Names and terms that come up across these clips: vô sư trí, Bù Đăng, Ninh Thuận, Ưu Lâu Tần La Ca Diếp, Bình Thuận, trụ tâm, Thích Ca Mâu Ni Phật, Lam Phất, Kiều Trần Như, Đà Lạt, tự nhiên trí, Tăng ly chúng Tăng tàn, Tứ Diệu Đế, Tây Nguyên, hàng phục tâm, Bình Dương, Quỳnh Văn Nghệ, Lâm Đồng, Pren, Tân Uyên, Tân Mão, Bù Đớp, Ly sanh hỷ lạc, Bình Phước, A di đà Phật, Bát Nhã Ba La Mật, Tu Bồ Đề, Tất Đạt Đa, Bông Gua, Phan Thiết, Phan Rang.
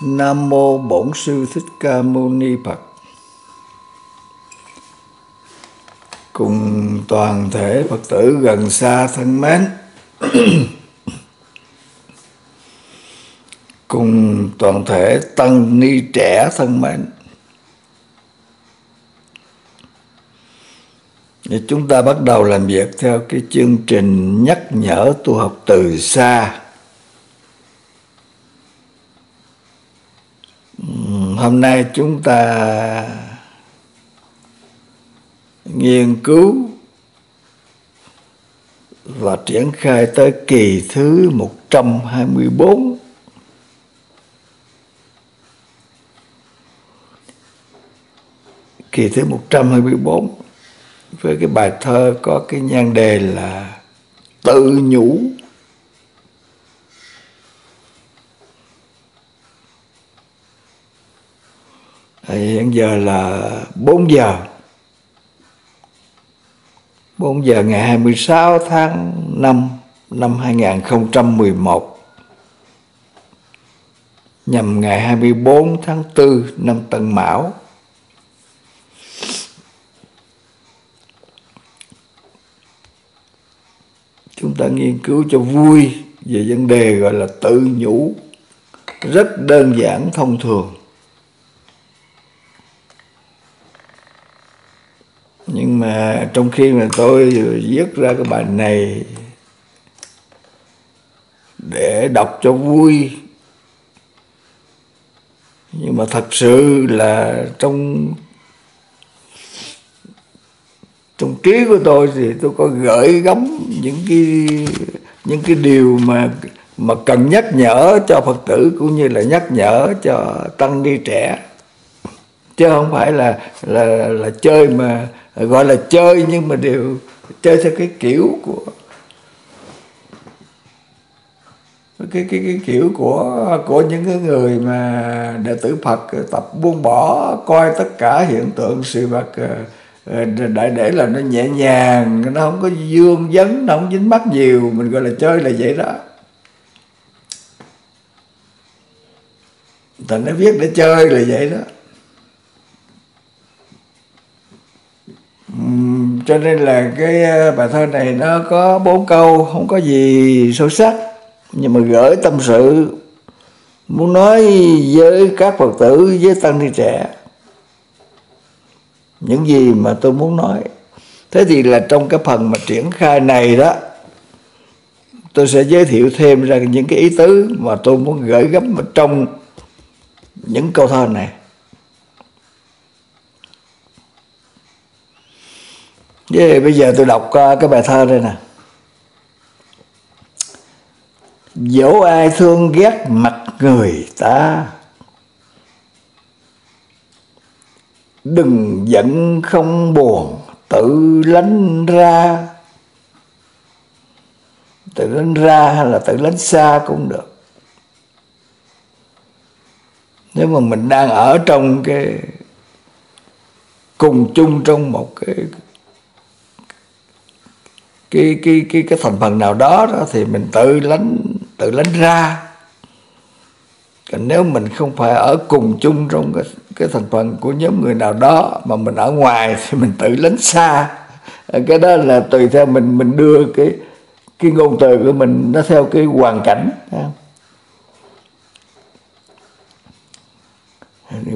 Nam mô Bổn Sư Thích Ca Mâu Ni Phật. Cùng toàn thể Phật tử gần xa thân mến, cùng toàn thể tăng ni trẻ thân mến, chúng ta bắt đầu làm việc theo cái chương trình nhắc nhở tu học từ xa. Hôm nay chúng ta nghiên cứu và triển khai tới kỳ thứ 124. Kỳ thứ 124 với cái bài thơ có cái nhan đề là Tự Nhủ. Hiện giờ là 4 giờ ngày 26 tháng 5 năm 2011, nhằm ngày 24 tháng 4 năm Tân Mão. Chúng ta nghiên cứu cho vui về vấn đề gọi là tự nhủ, rất đơn giản thông thường, nhưng mà trong khi mà tôi viết ra cái bài này để đọc cho vui, nhưng mà thật sự là trong trí của tôi thì tôi có gửi gắm những cái điều mà cần nhắc nhở cho Phật tử cũng như là nhắc nhở cho tăng ni trẻ, chứ không phải là chơi, mà gọi là chơi nhưng mà đều chơi theo cái kiểu của cái kiểu của những cái người mà đệ tử Phật tập buông bỏ, coi tất cả hiện tượng sự vật đại để là nó nhẹ nhàng, nó không có dương vấn, nó không dính mắc nhiều, mình gọi là chơi là vậy đó. Thành nó viết để chơi là vậy đó. Cho nên là cái bài thơ này nó có 4 câu, không có gì sâu sắc, nhưng mà gửi tâm sự, muốn nói với các Phật tử, với tăng ni trẻ những gì mà tôi muốn nói. Thế thì là trong cái phần mà triển khai này đó, tôi sẽ giới thiệu thêm ra những cái ý tứ mà tôi muốn gửi gắm trong những câu thơ này. Bây giờ tôi đọc cái bài thơ đây nè. Dẫu ai thương ghét mặt người ta, đừng giận không buồn tự lánh ra. Tự lánh ra hay là tự lánh xa cũng được. Nếu mà mình đang ở trong cái cùng chung trong một cái thành phần nào đó, thì mình tự lánh ra. Còn nếu mình không phải ở cùng chung trong cái thành phần của nhóm người nào đó mà mình ở ngoài thì mình tự lánh xa. Cái đó là tùy theo mình đưa cái ngôn từ của mình nó theo cái hoàn cảnh,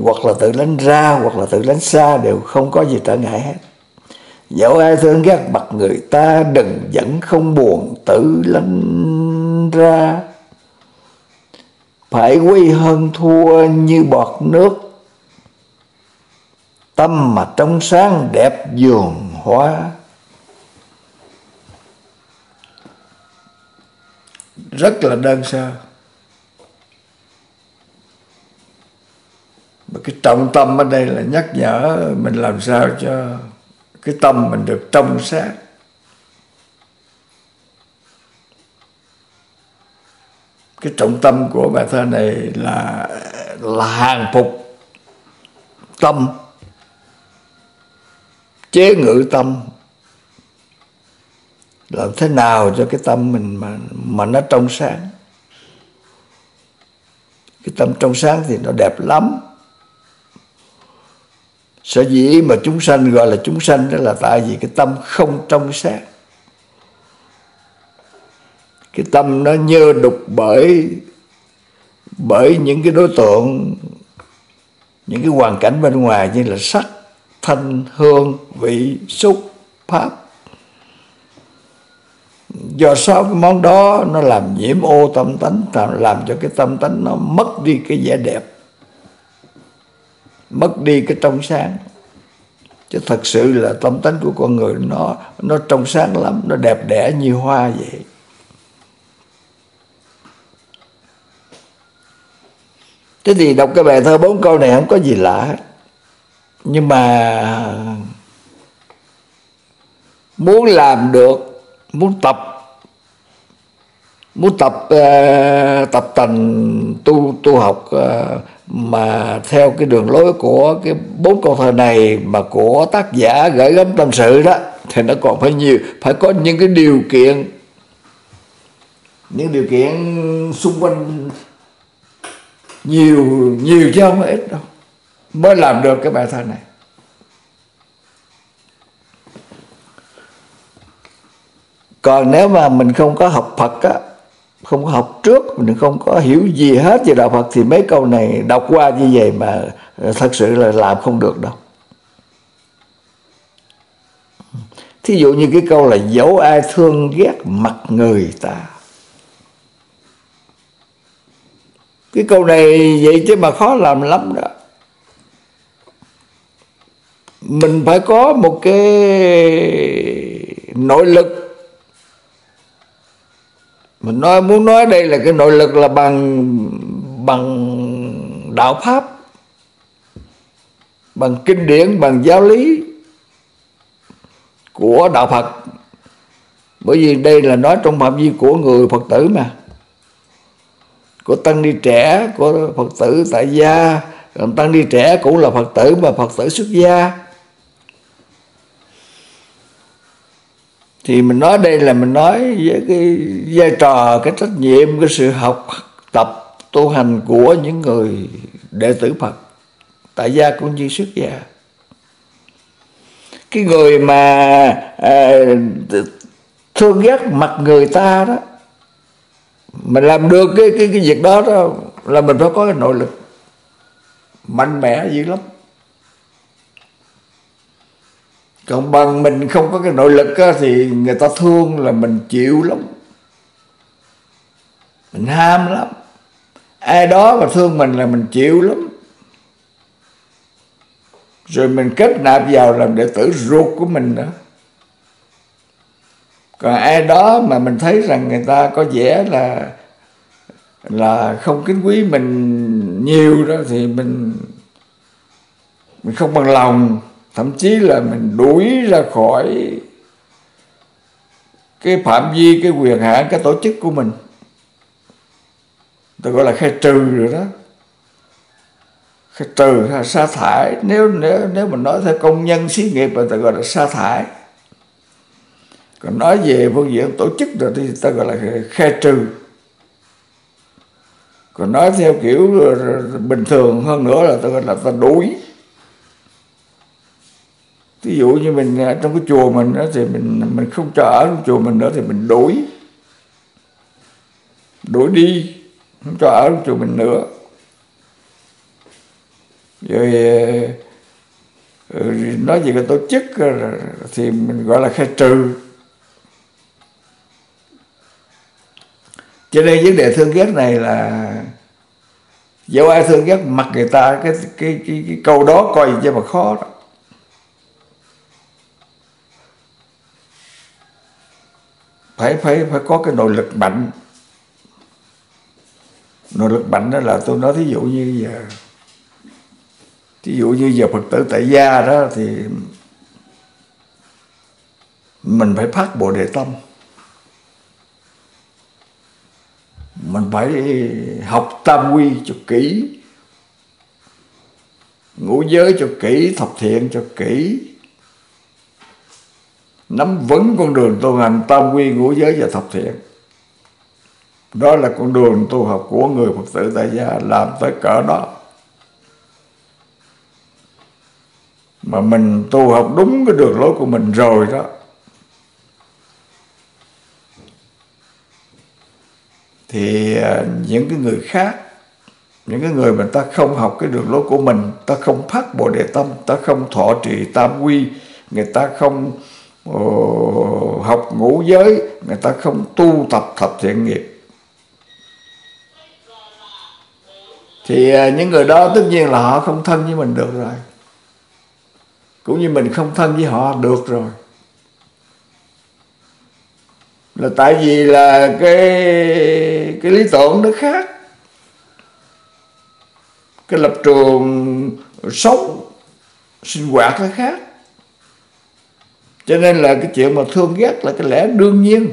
hoặc là tự lánh ra hoặc là tự lánh xa, đều không có gì trở ngại hết. Dẫu ai thương ghét mặt người ta, đừng giận không buồn tự lánh ra. Phải quy hơn thua như bọt nước, tâm mà trong sáng đẹp vườn hoa. Rất là đơn sơ, mà cái trọng tâm ở đây là nhắc nhở mình làm sao cho cái tâm mình được trong sáng. Cái trọng tâm của bài thơ này là hàng phục tâm, chế ngự tâm, làm thế nào cho cái tâm mình mà nó trong sáng. Cái tâm trong sáng thì nó đẹp lắm. Sở dĩ mà chúng sanh gọi là chúng sanh đó là tại vì cái tâm không trong sáng. Cái tâm nó nhơ đục bởi những cái đối tượng, những cái hoàn cảnh bên ngoài như là sắc, thanh, hương, vị, xúc, pháp. Do sao cái món đó nó làm nhiễm ô tâm tánh, làm cho cái tâm tánh nó mất đi cái vẻ đẹp, mất đi cái trong sáng. Chứ thật sự là tâm tánh của con người nó trong sáng lắm, nó đẹp đẽ như hoa vậy. Thế thì đọc cái bài thơ 4 câu này không có gì lạ hết. Nhưng mà muốn làm được, muốn tập tành tu học mà theo cái đường lối của cái 4 câu thơ này mà của tác giả gửi gắm tâm sự đó, thì nó còn phải có những cái điều kiện, xung quanh nhiều chứ không ít đâu mới làm được cái bài thơ này. Còn nếu mà mình không có học Phật á, không có học trước, mình không có hiểu gì hết về đạo Phật thì mấy câu này đọc qua như vậy mà thật sự là làm không được đâu. Thí dụ như cái câu là dẫu ai thương ghét mặt người ta. Cái câu này vậy chứ mà khó làm lắm đó. Mình phải có một cái nội lực. Mình muốn nói đây là cái nội lực là bằng đạo pháp, bằng kinh điển, bằng giáo lý của đạo Phật. Bởi vì đây là nói trong phạm vi của người Phật tử mà, của tăng ni trẻ, của Phật tử tại gia. Còn tăng ni trẻ cũng là Phật tử mà Phật tử xuất gia. Thì mình nói đây là mình nói với cái vai trò, cái trách nhiệm, cái sự học tập tu hành của những người đệ tử Phật tại gia cũng như xuất gia. Cái người mà thương ghét mặt người ta đó, mình làm được cái việc đó đó là mình phải có cái nội lực mạnh mẽ dữ lắm. Còn bằng mình không có cái nội lực á, thì người ta thương là mình chịu lắm, mình ham lắm. Ai đó mà thương mình là mình chịu lắm. Rồi mình kết nạp vào làm đệ tử ruột của mình đó. Còn ai đó mà mình thấy rằng người ta có vẻ là không kính quý mình nhiều đó thì mình không bằng lòng. Thậm chí là mình đuổi ra khỏi cái phạm vi, cái quyền hạn, cái tổ chức của mình. Tôi gọi là khai trừ rồi đó. Khai trừ hay sa thải. Nếu mình nói theo công nhân xí nghiệp là ta gọi là sa thải. Còn nói về phương diện tổ chức rồi thì ta gọi là khai trừ. Còn nói theo kiểu bình thường hơn nữa là ta gọi là ta đuổi. Ví dụ như mình trong cái chùa mình đó, thì mình không cho ở trong chùa mình nữa thì mình đuổi đi, không cho ở trong chùa mình nữa. Rồi nói về cái tổ chức thì mình gọi là khai trừ. Cho nên vấn đề thương ghét này là dẫu ai thương ghét mặt người ta, cái câu đó coi như mà khó đó. Phải có cái nội lực mạnh. Nội lực mạnh đó là tôi nói thí dụ như giờ Phật tử tại gia đó thì mình phải phát Bồ Đề tâm, mình phải học Tam Quy cho kỹ, ngũ giới cho kỹ, thập thiện cho kỹ, nắm vững con đường tu hành tam quy, ngũ giới và thập thiện. Đó là con đường tu học của người Phật tử tại gia, làm tới cỡ đó. Mà mình tu học đúng cái đường lối của mình rồi đó, thì những cái người khác, những cái người mà ta không học cái đường lối của mình, ta không phát Bồ Đề Tâm, ta không thọ trì Tam Quy, người ta không học ngũ giới, người ta không tu tập thập thiện nghiệp, thì những người đó tất nhiên là họ không thân với mình được rồi, cũng như mình không thân với họ được rồi. Là tại vì là cái lý tưởng nó khác, cái lập trường sống sinh hoạt nó khác, cho nên là cái chuyện mà thương ghét là cái lẽ đương nhiên.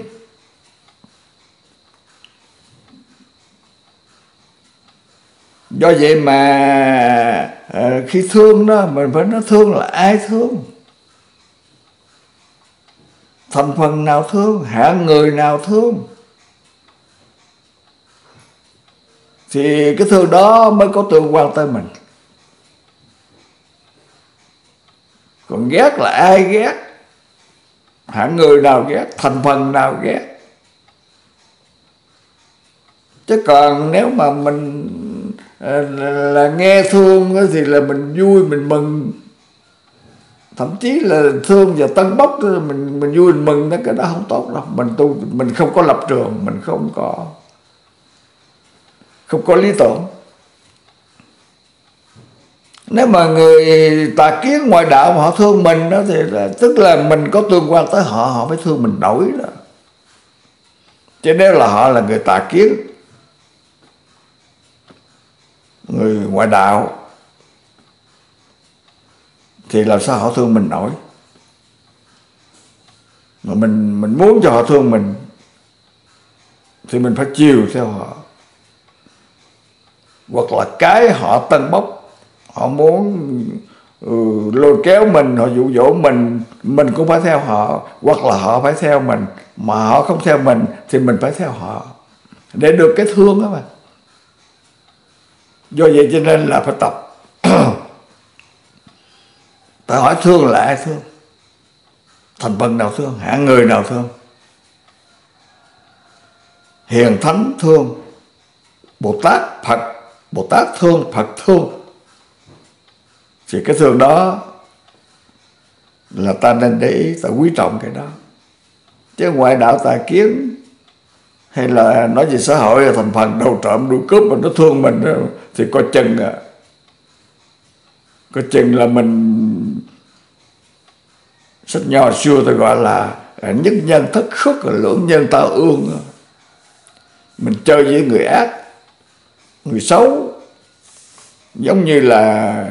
Do vậy mà khi thương đó, mình phải nói thương là ai thương, thành phần nào thương, hạng người nào thương, thì cái thương đó mới có tương quan tới mình. Còn ghét là ai ghét, hạng người nào ghét, thành phần nào ghét. Chứ còn nếu mà mình là nghe thương thì là mình vui, mình mừng, thậm chí là thương và tân bốc mình vui mình mừng, cái đó không tốt đâu. Mình tu mình không có lập trường, mình không có lý tưởng. Nếu mà người tà kiến ngoại đạo mà họ thương mình đó, thì là, tức là mình có tương quan tới họ, họ mới thương mình nổi đó. Chứ nếu là họ là người tà kiến, người ngoại đạo, thì làm sao họ thương mình nổi. Mà mình muốn cho họ thương mình thì mình phải chiều theo họ, hoặc là cái họ tân bốc, họ muốn lôi kéo mình, họ dụ dỗ mình cũng phải theo họ, hoặc là họ phải theo mình. Mà họ không theo mình thì mình phải theo họ để được cái thương đó mà. Do vậy cho nên là phải tập. Ta hỏi thương là ai thương, thành phần nào thương, hạng người nào thương, hiền thánh thương, Bồ Tát Phật, Bồ Tát thương, Phật thương, thì cái thương đó là ta nên để ý, ta quý trọng cái đó. Chứ ngoại đạo tà kiến hay là nói về xã hội thành phần đầu trộm đuôi cướp mà nó thương mình đó, thì coi chừng à, coi chừng là mình, sách nhỏ xưa tôi gọi là nhất nhân thất khước, lưỡng nhân ta ương. Mình chơi với người ác, người xấu, giống như là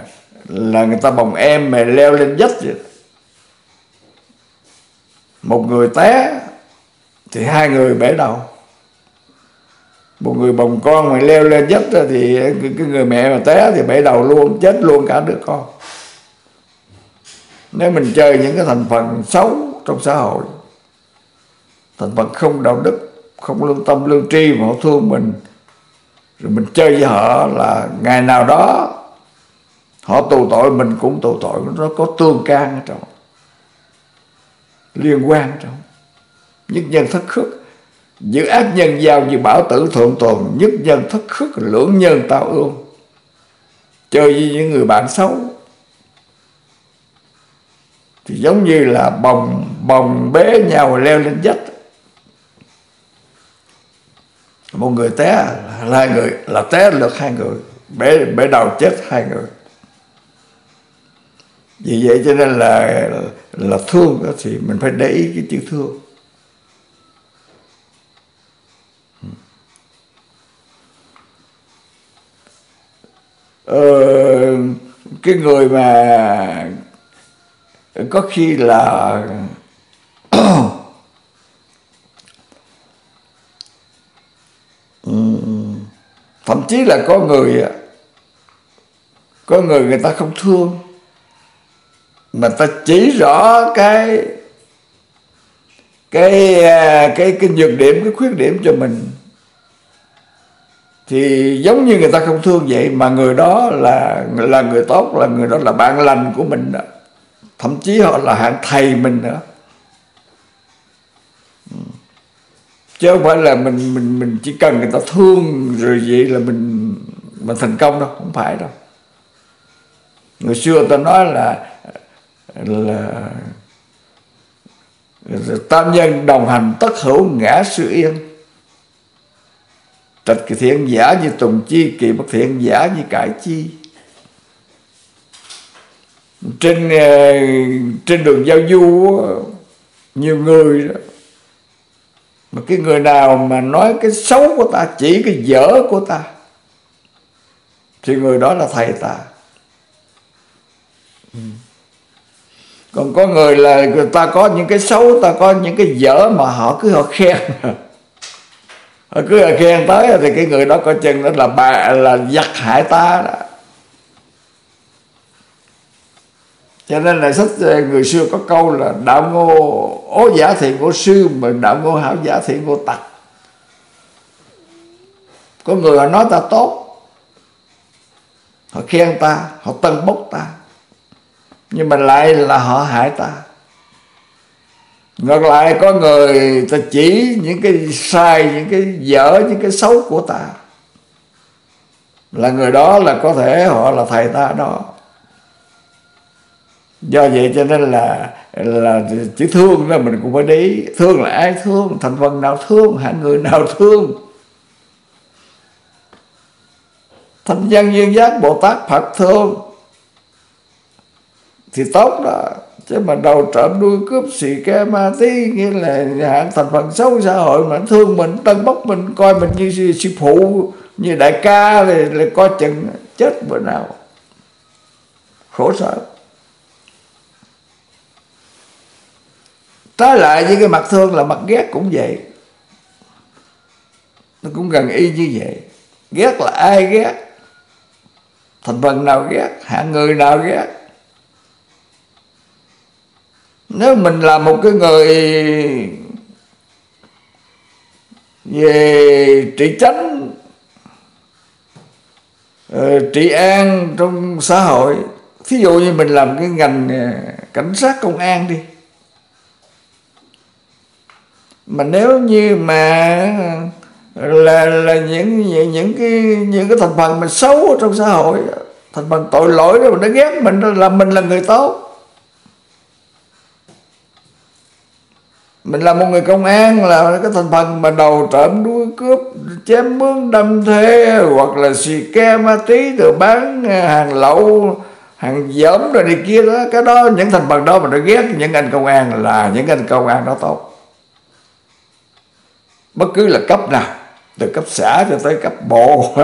người ta bồng em mà leo lên vách vậy. Một người té thì hai người bể đầu. Một người bồng con mà leo lên vách thì cái người mẹ mà té thì bể đầu luôn, chết luôn cả đứa con. Nếu mình chơi những cái thành phần xấu trong xã hội, thành phần không đạo đức, không lương tâm lương tri mà họ thương mình, rồi mình chơi với họ, là ngày nào đó họ tù tội mình cũng tù tội. Nó có tương can ở trong, liên quan ở trong. Nhất nhân thất khước, giữa ác nhân giao như bảo tử thượng tồn, nhất nhân thất khước, lưỡng nhân tạo ương. Chơi với những người bạn xấu thì giống như là bồng bế nhau leo lên vách. Một người té là hai người, là té lượt hai người, bể đầu chết hai người. Vì vậy cho nên là thương đó, thì mình phải để ý cái chữ thương. Cái người mà có khi là thậm chí là có người người ta không thương, mà ta chỉ rõ cái nhược điểm, cái khuyết điểm cho mình, Thì giống như người ta không thương vậy, mà người đó là người tốt, là người đó là bạn lành của mình đó. Thậm chí họ là hạng thầy mình nữa, chứ không phải là mình chỉ cần người ta thương rồi vậy là mình thành công đâu, không phải đâu. Người xưa ta nói là tam nhân đồng hành tất hữu ngã sư yên, trạch kỳ thiện giả như tùng chi, kỳ bất thiện giả như cải chi. Trên đường giao du nhiều người đó, mà cái người nào mà nói cái xấu của ta, chỉ cái dở của ta, thì người đó là thầy ta. Còn có người là người ta có những cái xấu, ta có những cái dở mà họ khen, họ cứ khen tới, thì cái người đó coi chừng đó là bà, là giặc hại ta đó. Cho nên là sách người xưa có câu là đạo ngô ố giả thì ngô sư, mà đạo ngô hảo giả thì ngô tặc. Có người họ nói ta tốt, họ khen ta, họ tân bốc ta, nhưng mà lại là họ hại ta. Ngược lại có người ta chỉ những cái sai, những cái dở, những cái xấu của ta, là người đó là có thể họ là thầy ta đó. Do vậy cho nên là chỉ thương là mình cũng phải để ý. Thương là ai thương, thành phần nào thương, hạng người nào thương. Thánh nhân duyên giác Bồ Tát Phật thương thì tốt đó, chứ mà đầu trộm đuôi cướp xì ke ma tí, nghĩa là hạng thành phần xấu xã hội mà thương mình, tân bốc mình, coi mình như sư phụ, như đại ca, thì là coi chừng chết bữa nào khổ sở. Trái lại với cái mặt thương là mặt ghét cũng vậy, nó cũng gần y như vậy. Ghét là ai ghét, thành phần nào ghét, hạng người nào ghét. Nếu mình là một cái người về trị chánh, trị an trong xã hội, thí dụ như mình làm cái ngành cảnh sát công an đi, mà nếu như mà là những cái thành phần mà xấu ở trong xã hội, thành phần tội lỗi đó, nó ghét mình là người tốt. Mình là một người công an, là cái thành phần mà đầu trộm đuôi cướp, chém mướn đâm thê, hoặc là xì ke ma tí, rồi bán hàng lậu, hàng dởm rồi này kia đó, cái đó, những thành phần đó mình đã ghét. Những anh công an là những anh công an đó tốt, bất cứ là cấp nào, từ cấp xã cho tới cấp bộ,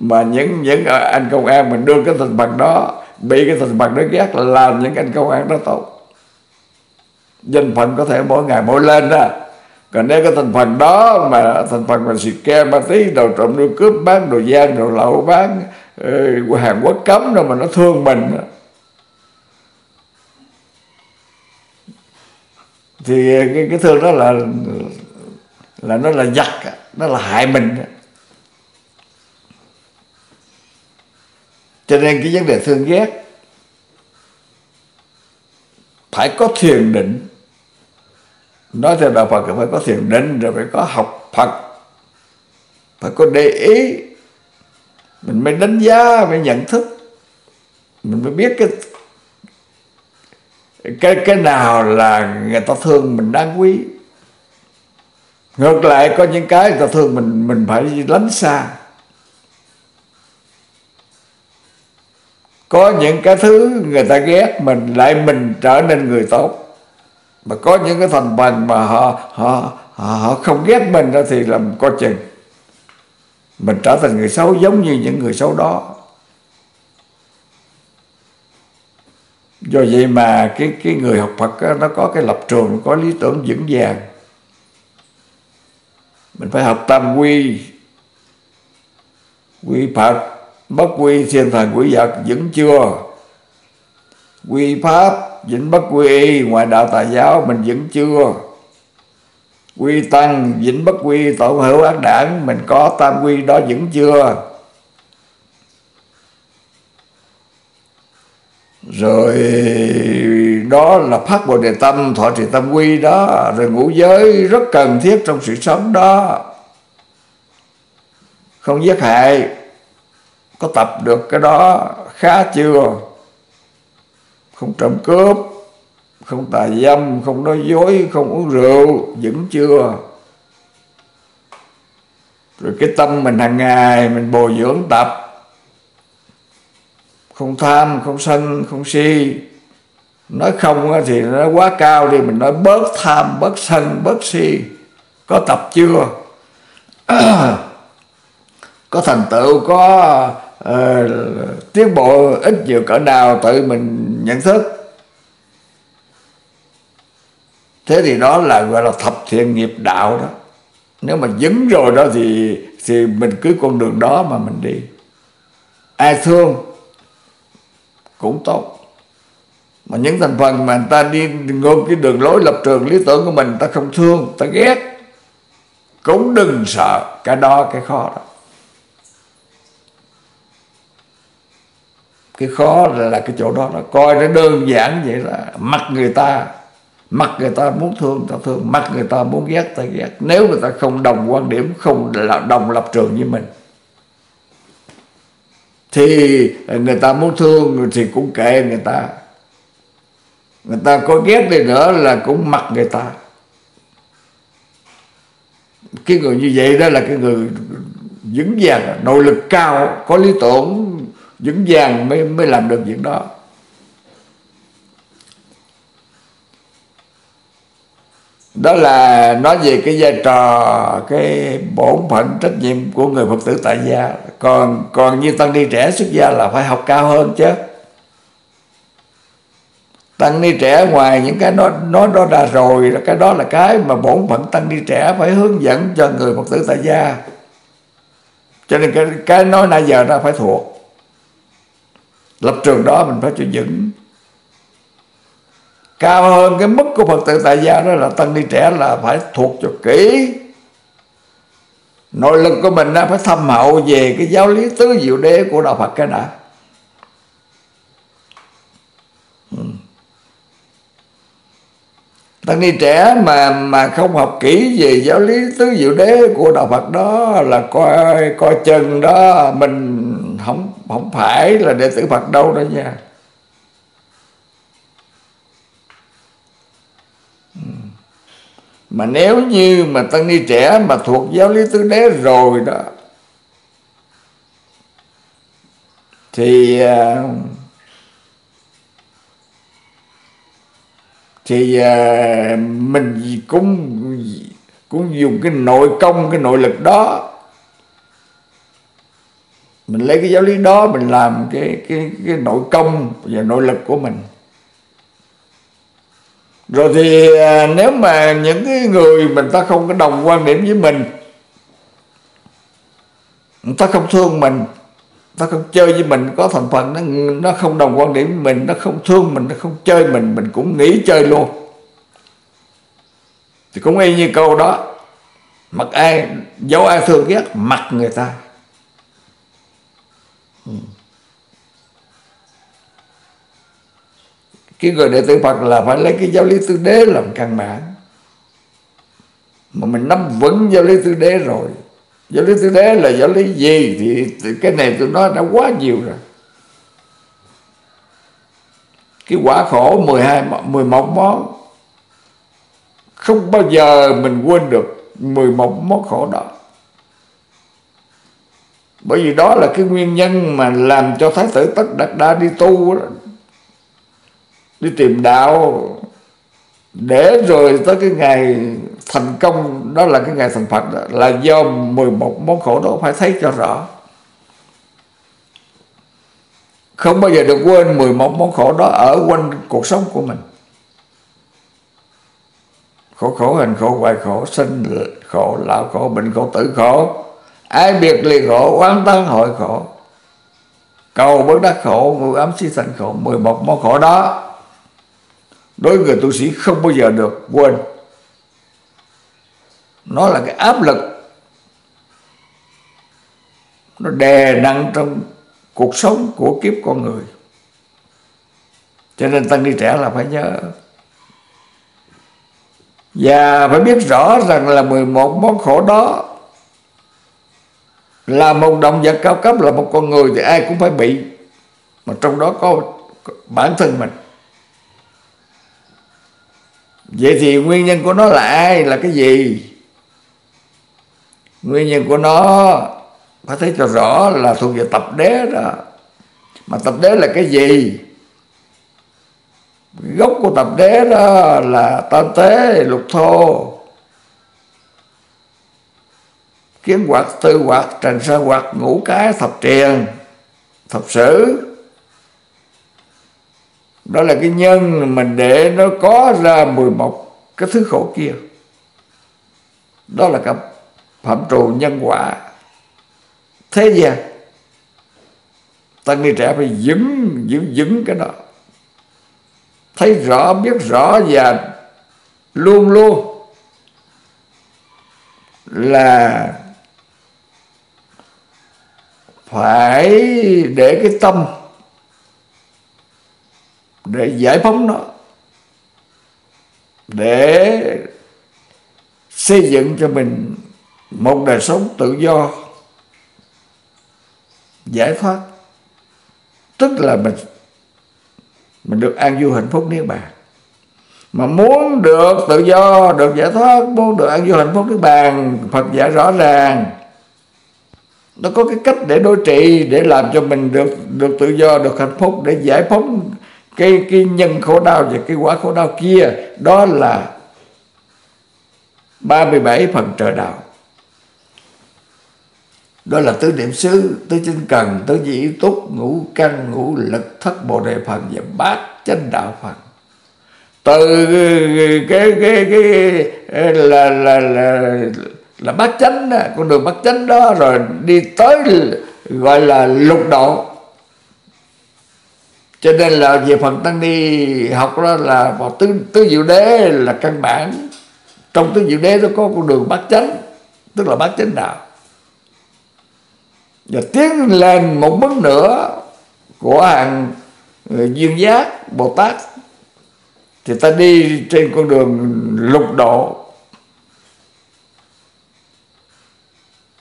mà những anh công an mình đưa cái thành phần đó, bị cái thành phần đó ghét, là làm những anh công an đó tốt. Danh phận có thể mỗi ngày mỗi lên đó. Còn nếu cái thành phần đó mà thành phần mình xịt ke ma tí, đầu trộm đuôi cướp, bán đồ gian đồ lậu, bán hàng quá cấm rồi, mà nó thương mình đó, thì cái thương đó là nó là giặc, nó là hại mình. Cho nên cái vấn đề thương ghét phải có thiền định. Nói theo đạo Phật thì phải có thiền định, rồi phải có học Phật, phải có để ý, mình mới đánh giá, mới nhận thức, mình mới biết cái nào là người ta thương mình đáng quý. Ngược lại có những cái người ta thương mình phải lánh xa. Có những cái thứ người ta ghét mình, lại mình trở nên người tốt. Mà có những cái thành phần mà họ không ghét mình đó, thì làm coi chừng mình trở thành người xấu, giống như những người xấu đó. Do vậy mà cái người học Phật đó, nó có cái lập trường, có lý tưởng vững vàng. Mình phải học tam quy, quy Phật, bất quy thiên thần quỷ vật, vẫn chưa, quy pháp, vĩnh bất quy y, ngoại đạo tà giáo mình vẫn chưa, Quy tăng vĩnh bất quy, tổn hữu ác đảng. Mình có tam quy đó vững chưa? Rồi đó là phát bồ đề tâm, thọ trì tam quy đó. Rồi ngũ giới rất cần thiết trong sự sống đó. Không giết hại, có tập được cái đó khá chưa? Không trộm cướp, không tà dâm, không nói dối, không uống rượu, vững chưa? Rồi cái tâm mình hàng ngày mình bồi dưỡng tập, không tham, không sân, không si. Nói không thì nó quá cao đi, mình nói bớt tham, bớt sân, bớt si. Có tập chưa? Có thành tựu, có tiến bộ ít nhiều cỡ nào tự mình nhận thức. Thế thì đó là gọi là thập thiện nghiệp đạo đó. Nếu mà dính rồi đó thì mình cứ con đường đó mà mình đi. Ai thương cũng tốt. Mà những thành phần mà người ta đi ngược cái đường lối lập trường lý tưởng của mình, người ta không thương, người ta ghét, cũng đừng sợ. Cái đó, cái khó đó. Cái khó là cái chỗ đó, nó coi nó đơn giản vậy là mặc người ta. Mặc người ta muốn thương, ta thương. Mặc người ta muốn ghét, ta ghét. Nếu người ta không đồng quan điểm, không đồng lập trường với mình, thì người ta muốn thương thì cũng kệ người ta. Người ta có ghét đi nữa là cũng mặc người ta. Cái người như vậy đó là cái người vững vàng, nội lực cao, có lý tưởng vững vàng mới làm được việc đó. Đó là nói về cái vai trò, cái bổn phận trách nhiệm của người Phật tử tại gia. Còn như tăng ni trẻ xuất gia là phải học cao hơn chứ. Tăng ni trẻ ngoài những cái nói đó ra rồi, cái đó là cái mà bổn phận tăng ni trẻ phải hướng dẫn cho người Phật tử tại gia. Cho nên cái nói nãy giờ nó phải thuộc. Lập trường đó mình phải cho vững. Cao hơn cái mức của Phật tử tại gia đó là tăng ni trẻ là phải thuộc cho kỹ. Nội lực của mình phải thâm hậu về cái giáo lý tứ diệu đế của Đạo Phật cái đã. Tăng ni trẻ mà không học kỹ về giáo lý tứ diệu đế của Đạo Phật đó là coi chừng đó. Mình không phải là đệ tử Phật đâu đó nha. Mà nếu như mà tăng ni trẻ mà thuộc giáo lý tứ đế rồi đó thì mình cũng dùng cái nội công, cái nội lực đó, mình lấy cái giáo lý đó mình làm cái nội công và nội lực của mình. Rồi thì nếu mà những cái người mình ta không có đồng quan điểm với mình, người ta không thương mình, người ta không chơi với mình, có thành phần nó không đồng quan điểm với mình, nó không thương mình, nó không chơi mình cũng nghỉ chơi luôn. Thì cũng y như câu đó, mặc ai, dẫu ai thương ghét, mặc người ta. Cái người đệ tử Phật là phải lấy cái giáo lý tứ đế làm căn bản. Mà mình nắm vững giáo lý tứ đế rồi. Giáo lý tứ đế là giáo lý gì thì cái này tôi nói đã quá nhiều rồi. Cái quả khổ 11 món không bao giờ mình quên được 11 món khổ đó. Bởi vì đó là cái nguyên nhân mà làm cho Thái tử Tất Đạt Đa đi tu đó, đi tìm đạo, để rồi tới cái ngày thành công, đó là cái ngày thành Phật đó, là do 11 món khổ đó phải thấy cho rõ. Không bao giờ được quên 11 món khổ đó ở quanh cuộc sống của mình. Khổ hình khổ, hoài khổ, sinh khổ, lão khổ, bệnh khổ, tử khổ, ái biệt ly khổ, oán tấn hội khổ, cầu bớt đắc khổ, ngũ ấm xí thành khổ, 11 món khổ đó. Đối với người tu sĩ không bao giờ được quên. nó là cái áp lực nó đè nặng trong cuộc sống của kiếp con người. Cho nên tăng ni trẻ là phải nhớ. Và phải biết rõ rằng là 11 món khổ đó là một động vật cao cấp, là một con người thì ai cũng phải bị, mà trong đó có bản thân mình. Vậy thì nguyên nhân của nó là ai, là cái gì? Nguyên nhân của nó phải thấy cho rõ là thuộc về tập đế đó. Mà tập đế là cái gì? Gốc của tập đế đó là tam tế, lục thô, kiến hoạt, tư hoạt, trần sa hoạt, ngũ cái, thập triền, thập sử. Đó là cái nhân mình để nó có ra 11 cái thứ khổ kia. Đó là cái phạm trù nhân quả thế gian. Tăng ni trẻ phải giữ vững cái đó, thấy rõ, biết rõ, và luôn luôn là phải để cái tâm để giải phóng nó, để xây dựng cho mình một đời sống tự do, giải thoát. Tức là mình được an vui hạnh phúc niết bàn. Mà muốn được tự do, được giải thoát, muốn được an vui hạnh phúc niết bàn, Phật dạy rõ ràng nó có cái cách để đối trị, để làm cho mình được tự do, được hạnh phúc, để giải phóng cái nhân khổ đau và cái quả khổ đau kia. Đó là 37 phần trời đạo. Đó là tứ niệm xứ, tứ chánh cần, tứ nhĩ túc, ngũ căn, ngũ lực, thất bồ đề phần và bát chánh đạo phần. Từ cái là bát chánh, con đường bát chánh đó rồi đi tới gọi là lục độ. Cho nên là về phần tăng ni học đó là vào tứ diệu đế là căn bản. Trong tứ diệu đế nó có con đường bát chánh, tức là bát chánh đạo. Và tiến lên một bước nữa của hàng duyên giác Bồ Tát thì ta đi trên con đường lục độ.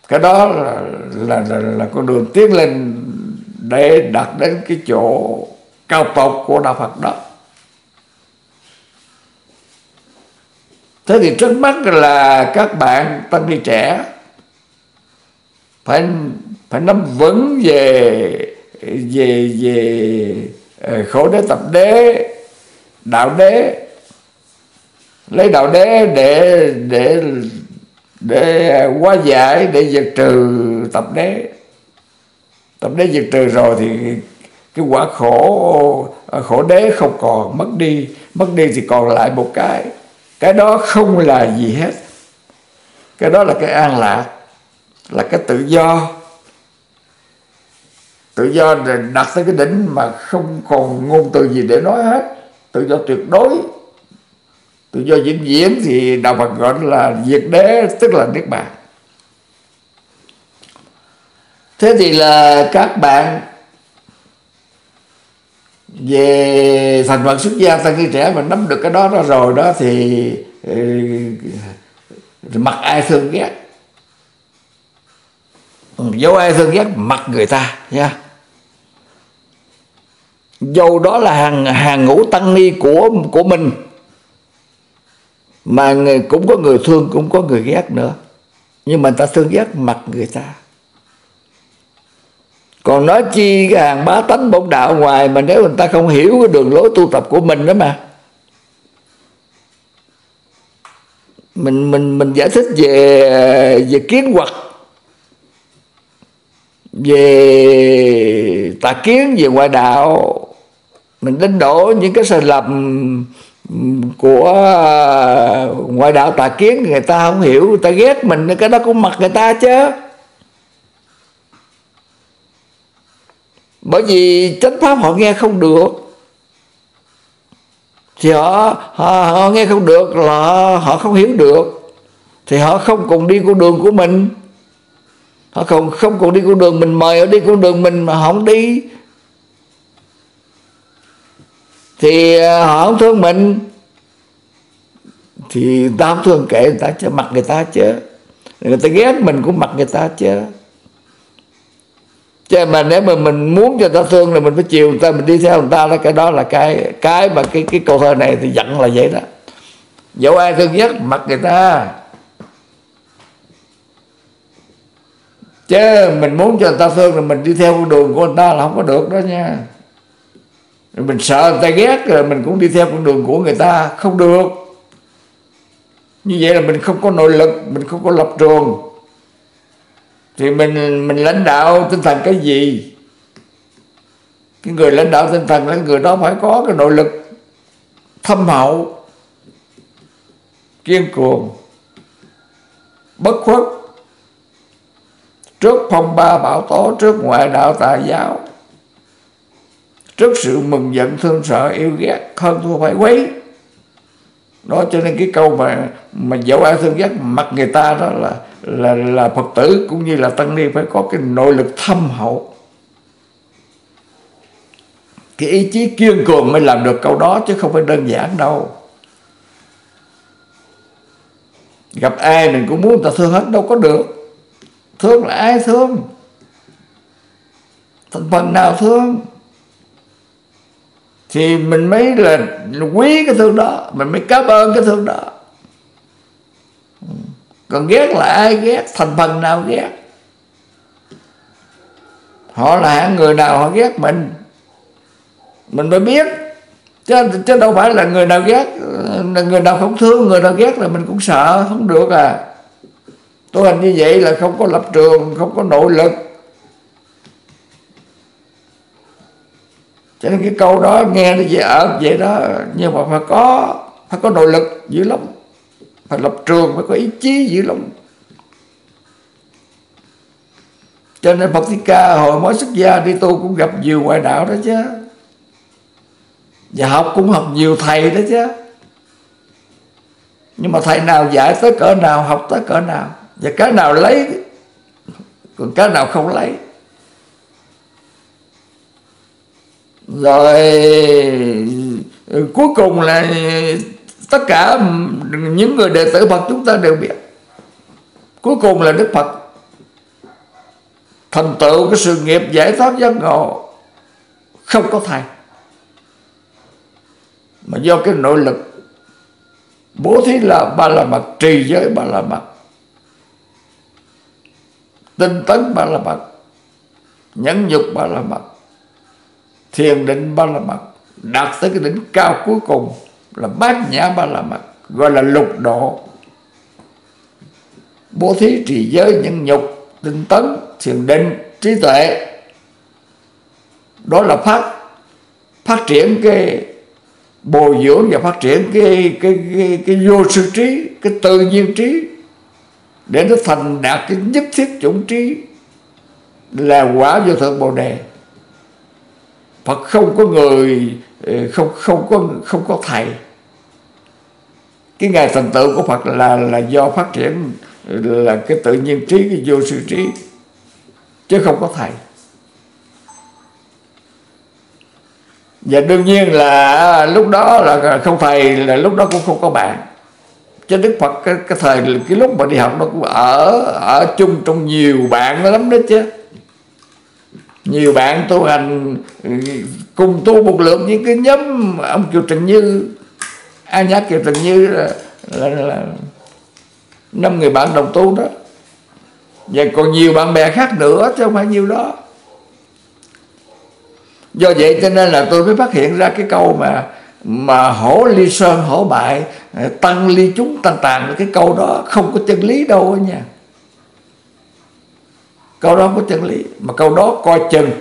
Cái đó là con đường tiến lên để đạt đến cái chỗ cao tột của đạo Phật đó. Thế thì trước mắt là các bạn tăng ni trẻ phải nắm vững về khổ đế, tập đế, đạo đế, lấy đạo đế để hóa giải, để diệt trừ tập đế. Tập đế diệt trừ rồi thì cái quả khổ đế không còn, mất đi thì còn lại một cái đó không là gì hết. Cái đó là cái an lạc, là cái tự do. Tự do đặt tới cái đỉnh mà không còn ngôn từ gì để nói hết. Tự do tuyệt đối, tự do vĩnh viễn thì đạo Phật gọi là diệt đế, tức là niết bàn. Thế thì là các bạn về thành phần xuất gia tăng ni trẻ mà nắm được cái đó đó rồi đó thì mặc ai thương ghét, dẫu ai thương ghét mặt người ta nha. Dẫu đó là hàng ngũ tăng ni của mình mà cũng có người thương, cũng có người ghét nữa, nhưng mà ta thương ghét mặt người ta. Còn nói chi cái hàng bá tánh bổn đạo ngoài, mà nếu người ta không hiểu cái đường lối tu tập của mình đó mà mình giải thích về kiến hoặc, về tà kiến, về ngoại đạo, mình đánh đổ những cái sai lầm của ngoại đạo tà kiến. Người ta không hiểu, người ta ghét mình, cái đó cũng mặc người ta chứ. Bởi vì chánh pháp họ nghe không được thì họ nghe không được là họ không hiểu được. thì họ không cùng đi con đường của mình. Họ không cùng đi con đường mình, mời họ đi con đường mình mà họ không đi thì họ không thương mình. Thì người ta không thương kệ người ta chứ, mặc người ta chứ. Người ta ghét mình cũng mặc người ta chứ. Chứ mà nếu mà mình muốn cho người ta thương là mình phải chiều người ta, mình đi theo người ta đó. Cái đó là cái mà cái câu thơ này thì dặn là vậy đó. Dẫu ai thương nhất mặc người ta, chứ mình muốn cho người ta thương là mình đi theo con đường của người ta là không có được đó nha. Mình sợ người ta ghét rồi mình cũng đi theo con đường của người ta, không được. Như vậy là mình không có nội lực, mình không có lập trường. Thì mình lãnh đạo tinh thần cái gì? Cái người lãnh đạo tinh thần là người đó phải có cái nội lực thâm hậu, kiên cường, bất khuất trước phong ba bão tố, trước ngoại đạo tà giáo, trước sự mừng giận thương sợ yêu ghét, hơn thua phải quấy. Đó cho nên cái câu mà dẫu ai thương ghét mặc người ta đó là Phật tử cũng như là tăng ni phải có cái nội lực thâm hậu, cái ý chí kiên cường mới làm được câu đó, chứ không phải đơn giản đâu. Gặp ai mình cũng muốn người ta thương hết, đâu có được. Thương là ai thương? Thành phần nào thương thì mình mới là quý cái thương đó, mình mới cảm ơn cái thương đó. Còn ghét là ai ghét, thành phần nào ghét, họ là hạng người nào họ ghét mình mới biết. Chứ đâu phải là người nào ghét, người nào không thương, người nào ghét là mình cũng sợ, không được à. Tu hành như vậy là không có lập trường, không có nội lực. Cho nên cái câu đó nghe nó dễ ở vậy đó, nhưng mà phải có nội lực dữ lắm, phải lập trường, phải có ý chí dữ lắm. Cho nên Phật Thích Ca hồi mới xuất gia đi tu cũng gặp nhiều ngoại đạo đó chứ, và học cũng học nhiều thầy đó chứ. Nhưng mà thầy nào dạy tới cỡ nào, học tới cỡ nào, và cái nào lấy còn cái nào không lấy. Rồi cuối cùng là tất cả những người đệ tử Phật chúng ta đều biết, cuối cùng là Đức Phật thành tựu cái sự nghiệp giải thoát giác ngộ không có thầy, mà do cái nội lực bố thí là ba la mật, trì giới ba la mật, tinh tấn ba la mật, nhẫn nhục ba la mật, thiền định ba la mật, đạt tới cái đỉnh cao cuối cùng là bát nhã ba la mật, gọi là lục độ. Bố thí, trì giới, nhẫn nhục, tinh tấn, thiền định, trí tuệ, đó là phát triển cái bồi dưỡng và phát triển cái vô sư trí, cái tự nhiên trí, để nó thành đạt cái nhất thiết chủng trí là quả vô thượng bồ đề. Phật không có người, không có thầy. Cái ngày thành tựu của Phật là do phát triển là cái tự nhiên trí, cái vô sư trí, chứ không có thầy. Và đương nhiên là lúc đó là không thầy, là lúc đó cũng không có bạn. Chứ Đức Phật cái thời cái lúc mà đi học nó cũng ở chung trong nhiều bạn lắm đó chứ. Nhiều bạn tu hành cùng tu một lượt, những cái nhóm ông Kiều Trần Như, ai nhắc Kiều Trần Như là 5 người bạn đồng tu đó. Và còn nhiều bạn bè khác nữa chứ không phải nhiều đó. Do vậy cho nên là tôi mới phát hiện ra cái câu mà hổ ly sơn hổ bại, tăng ly chúng tăng tàn, cái câu đó không có chân lý đâu đó nha. Câu đó không có chân lý, mà câu đó coi chừng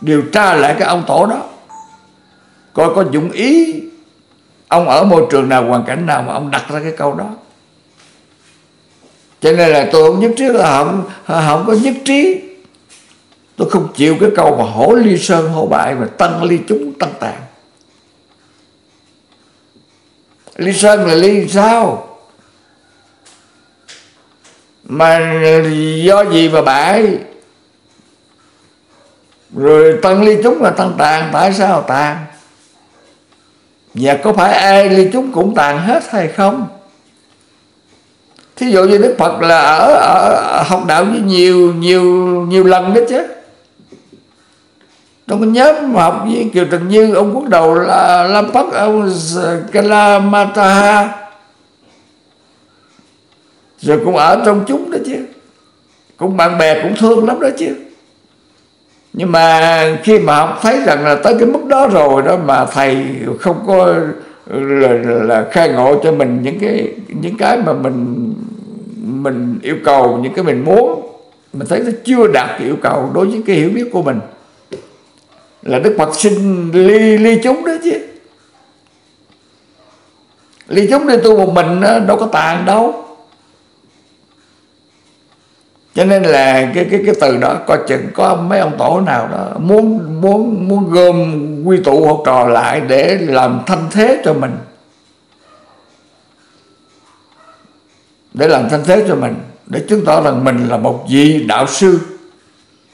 điều tra lại cái ông tổ đó, coi có dụng ý ông ở môi trường nào, hoàn cảnh nào mà ông đặt ra cái câu đó. Cho nên là tôi không nhất trí, là không có nhất trí. Tôi không chịu cái câu mà hổ ly sơn hổ bại mà tăng ly chúng tăng tàn. Ly sơn là ly sao? Mà do gì mà bãi? Rồi tăng ly chúng là tăng tàn, tại sao tàn? Và có phải ai ly chúng cũng tàn hết hay không? Thí dụ như Đức Phật là ở học đạo với nhiều lần đó chứ. Trong cái nhóm mà học với Kiều Trần Như, ông quốc đầu là Lam Phất, ông Kalamataha, rồi cũng ở trong chúng đó chứ, cũng bạn bè cũng thương lắm đó chứ. Nhưng mà khi mà học thấy rằng là tới cái mức đó rồi đó mà thầy không có là khai ngộ cho mình những cái mà mình yêu cầu, những cái mình muốn, mình thấy nó chưa đạt yêu cầu đối với cái hiểu biết của mình, là Đức Phật xin ly chúng đó chứ. Ly chúng đi tu một mình đâu có tàn đâu. Cho nên là cái từ đó coi chừng có mấy ông tổ nào đó muốn gom quy tụ học trò lại để làm thanh thế cho mình. Để làm thanh thế cho mình, để chứng tỏ rằng mình là một vị đạo sư.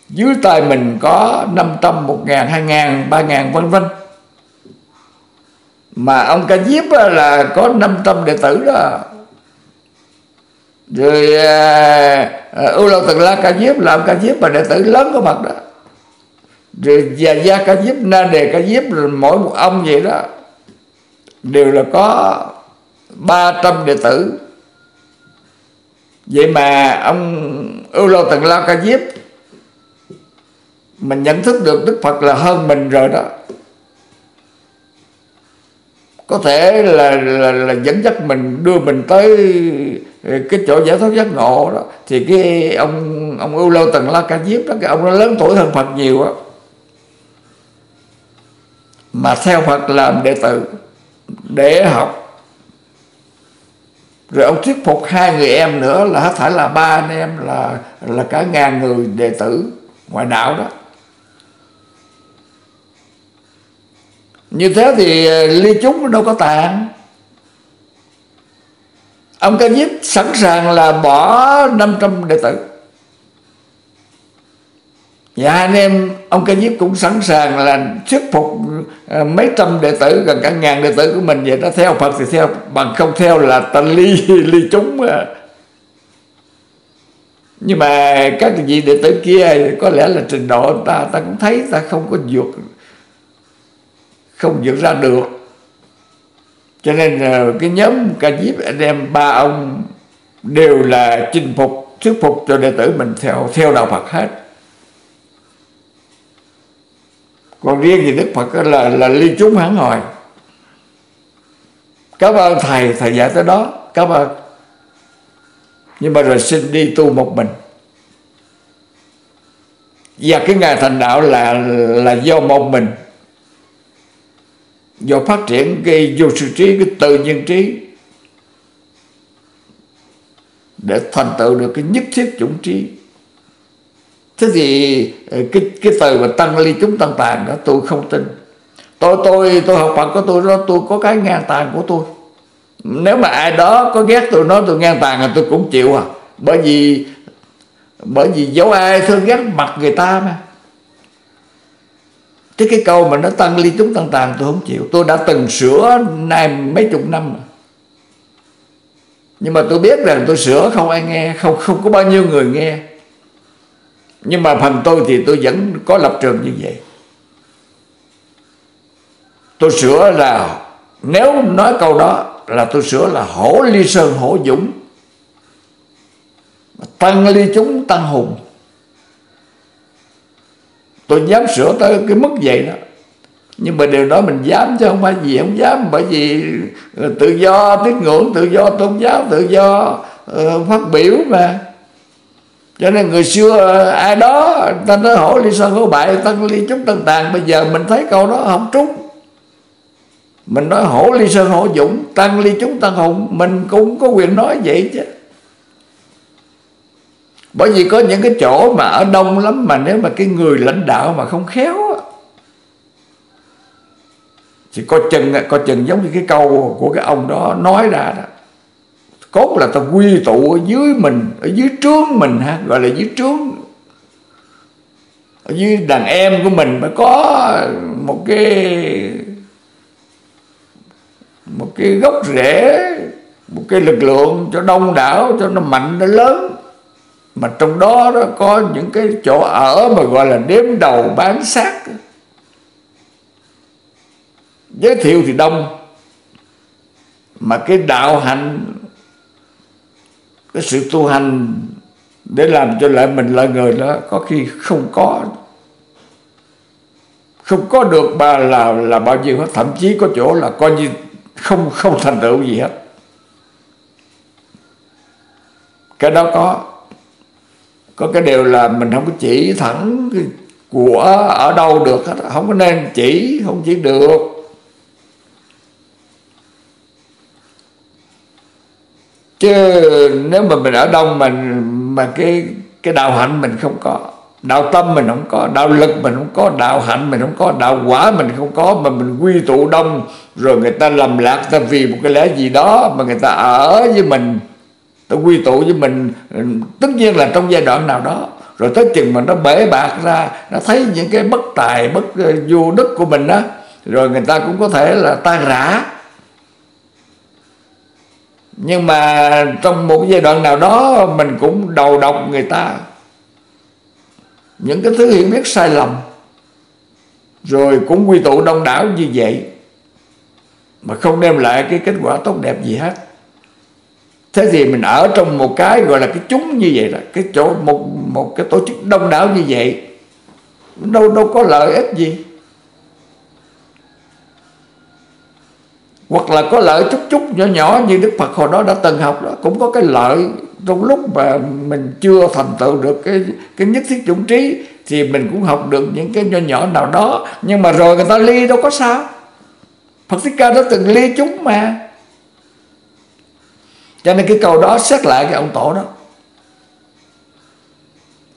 Dưới tay mình có 500, 1.000, 2.000, 3.000 vân vân. Mà ông Ca Diếp là có 500 đệ tử đó. Rồi Ưu Lâu Tần La Ca Diếp là ông Ca Diếp mà đệ tử lớn của Phật đó. Rồi Già Gia Ca Diếp, Na Đề Ca Diếp, mỗi một ông vậy đó đều là có 300 đệ tử. Vậy mà ông Ưu Lâu Tần La Ca Diếp, mình nhận thức được Đức Phật là hơn mình rồi đó, có thể là dẫn dắt mình, đưa mình tới cái chỗ giải thoát giác ngộ đó. Thì cái ông Ưu Lâu Tần La Ca Diếp đó, cái ông nó lớn tuổi hơn Phật nhiều á, mà theo Phật làm đệ tử để học. Rồi ông thuyết phục 2 người em nữa, là hết thảy là 3 anh em, là cả 1.000 người đệ tử ngoại đạo đó. Như thế thì ly chúng đâu có tàn. Ông Ca Diếp sẵn sàng là bỏ 500 đệ tử. Và anh em ông Ca Diếp cũng sẵn sàng là thuyết phục mấy trăm đệ tử, gần cả 1.000 đệ tử của mình vậy đó. Theo Phật thì theo, bằng không theo là ta ly chúng. Nhưng mà các vị đệ tử kia có lẽ là trình độ ta cũng thấy ta không vượt ra được. Cho nên cái nhóm Ca Diếp anh em 3 ông đều là chinh phục, thuyết phục cho đệ tử mình theo đạo Phật hết. Còn riêng thì Đức Phật là ly chúng hẳn hồi. Cảm ơn thầy dạy tới đó, cảm ơn. Nhưng mà rồi xin đi tu một mình. Và cái ngày thành đạo là do một mình, do phát triển cái vô sư trí, cái tự nhiên trí, để thành tựu được cái nhất thiết chủng trí. Thế thì cái từ mà tăng ly chúng tăng tàn đó tôi không tin. Tôi học Phật của tôi đó, tôi có cái ngang tàn của tôi. Nếu mà ai đó có ghét tôi, nói tôi ngang tàn là tôi cũng chịu à. Bởi vì dấu ai thương ghét mặt người ta mà. Chứ cái câu mà nó tăng ly chúng tăng tàn tôi không chịu. Tôi đã từng sửa nay mấy chục năm, nhưng mà tôi biết rằng tôi sửa không ai nghe, không có bao nhiêu người nghe. Nhưng mà phần tôi thì tôi vẫn có lập trường như vậy. Tôi sửa là, nếu nói câu đó là tôi sửa là hổ ly sơn hổ dũng, tăng ly chúng tăng hùng. Tôi dám sửa tới cái mức vậy đó. Nhưng mà điều đó mình dám chứ không phải gì không dám. Bởi vì tự do tín ngưỡng, tự do tôn giáo, tự do phát biểu mà. Cho nên người xưa ai đó ta nói hổ ly sơn hổ bại, tăng ly chúng tăng tàn. Bây giờ mình thấy câu đó không trúng. Mình nói hổ ly sơn hổ dũng, tăng ly chúng tăng hùng, mình cũng có quyền nói vậy chứ. Bởi vì có những cái chỗ mà ở đông lắm, mà nếu mà cái người lãnh đạo mà không khéo thì coi chừng giống như cái câu của cái ông đó nói ra đó, Cốt là ta quy tụ ở dưới mình, ở dưới trướng mình ha, gọi là dưới trướng, ở dưới đàn em của mình mới có một cái gốc rễ, một cái lực lượng cho đông đảo, cho nó mạnh, nó lớn. Mà trong đó nó có những cái chỗ ở mà gọi là đếm đầu bán xác. Giới thiệu thì đông, mà cái đạo hạnh, cái sự tu hành để làm cho lại mình là người đó có khi không có được là bao nhiêu hết, thậm chí có chỗ là coi như không thành tựu gì hết. Cái đó có cái điều là mình không có chỉ thẳng của ở đâu được hết, không có nên chỉ, không chỉ được. Chứ nếu mà mình ở đông mình mà cái đạo hạnh mình không có, đạo tâm mình không có, đạo lực mình không có, đạo hạnh mình không có, đạo quả mình không có, mà mình quy tụ đông rồi người ta lầm lạc, ta vì một cái lẽ gì đó mà người ta ở với mình, ta quy tụ với mình, tất nhiên là trong giai đoạn nào đó rồi tới chừng mà nó bể bạc ra, nó thấy những cái bất tài, bất vô đức của mình á, rồi người ta cũng có thể là tan rã. Nhưng mà trong một giai đoạn nào đó mình cũng đầu độc người ta những cái thứ hiểu biết sai lầm, rồi cũng quy tụ đông đảo như vậy mà không đem lại cái kết quả tốt đẹp gì hết. Thế thì mình ở trong một cái gọi là cái chúng như vậy đó, cái chỗ một cái tổ chức đông đảo như vậy đâu có lợi ích gì, hoặc là có lợi chút chút nhỏ nhỏ như Đức Phật hồi đó đã từng học đó, cũng có cái lợi. Trong lúc mà mình chưa thành tựu được cái nhất thiết chủng trí thì mình cũng học được những cái nhỏ nhỏ nào đó, nhưng mà rồi người ta ly đâu có sao. Phật Thích Ca đã từng ly chúng mà. Cho nên cái câu đó xét lại cái ông tổ đó,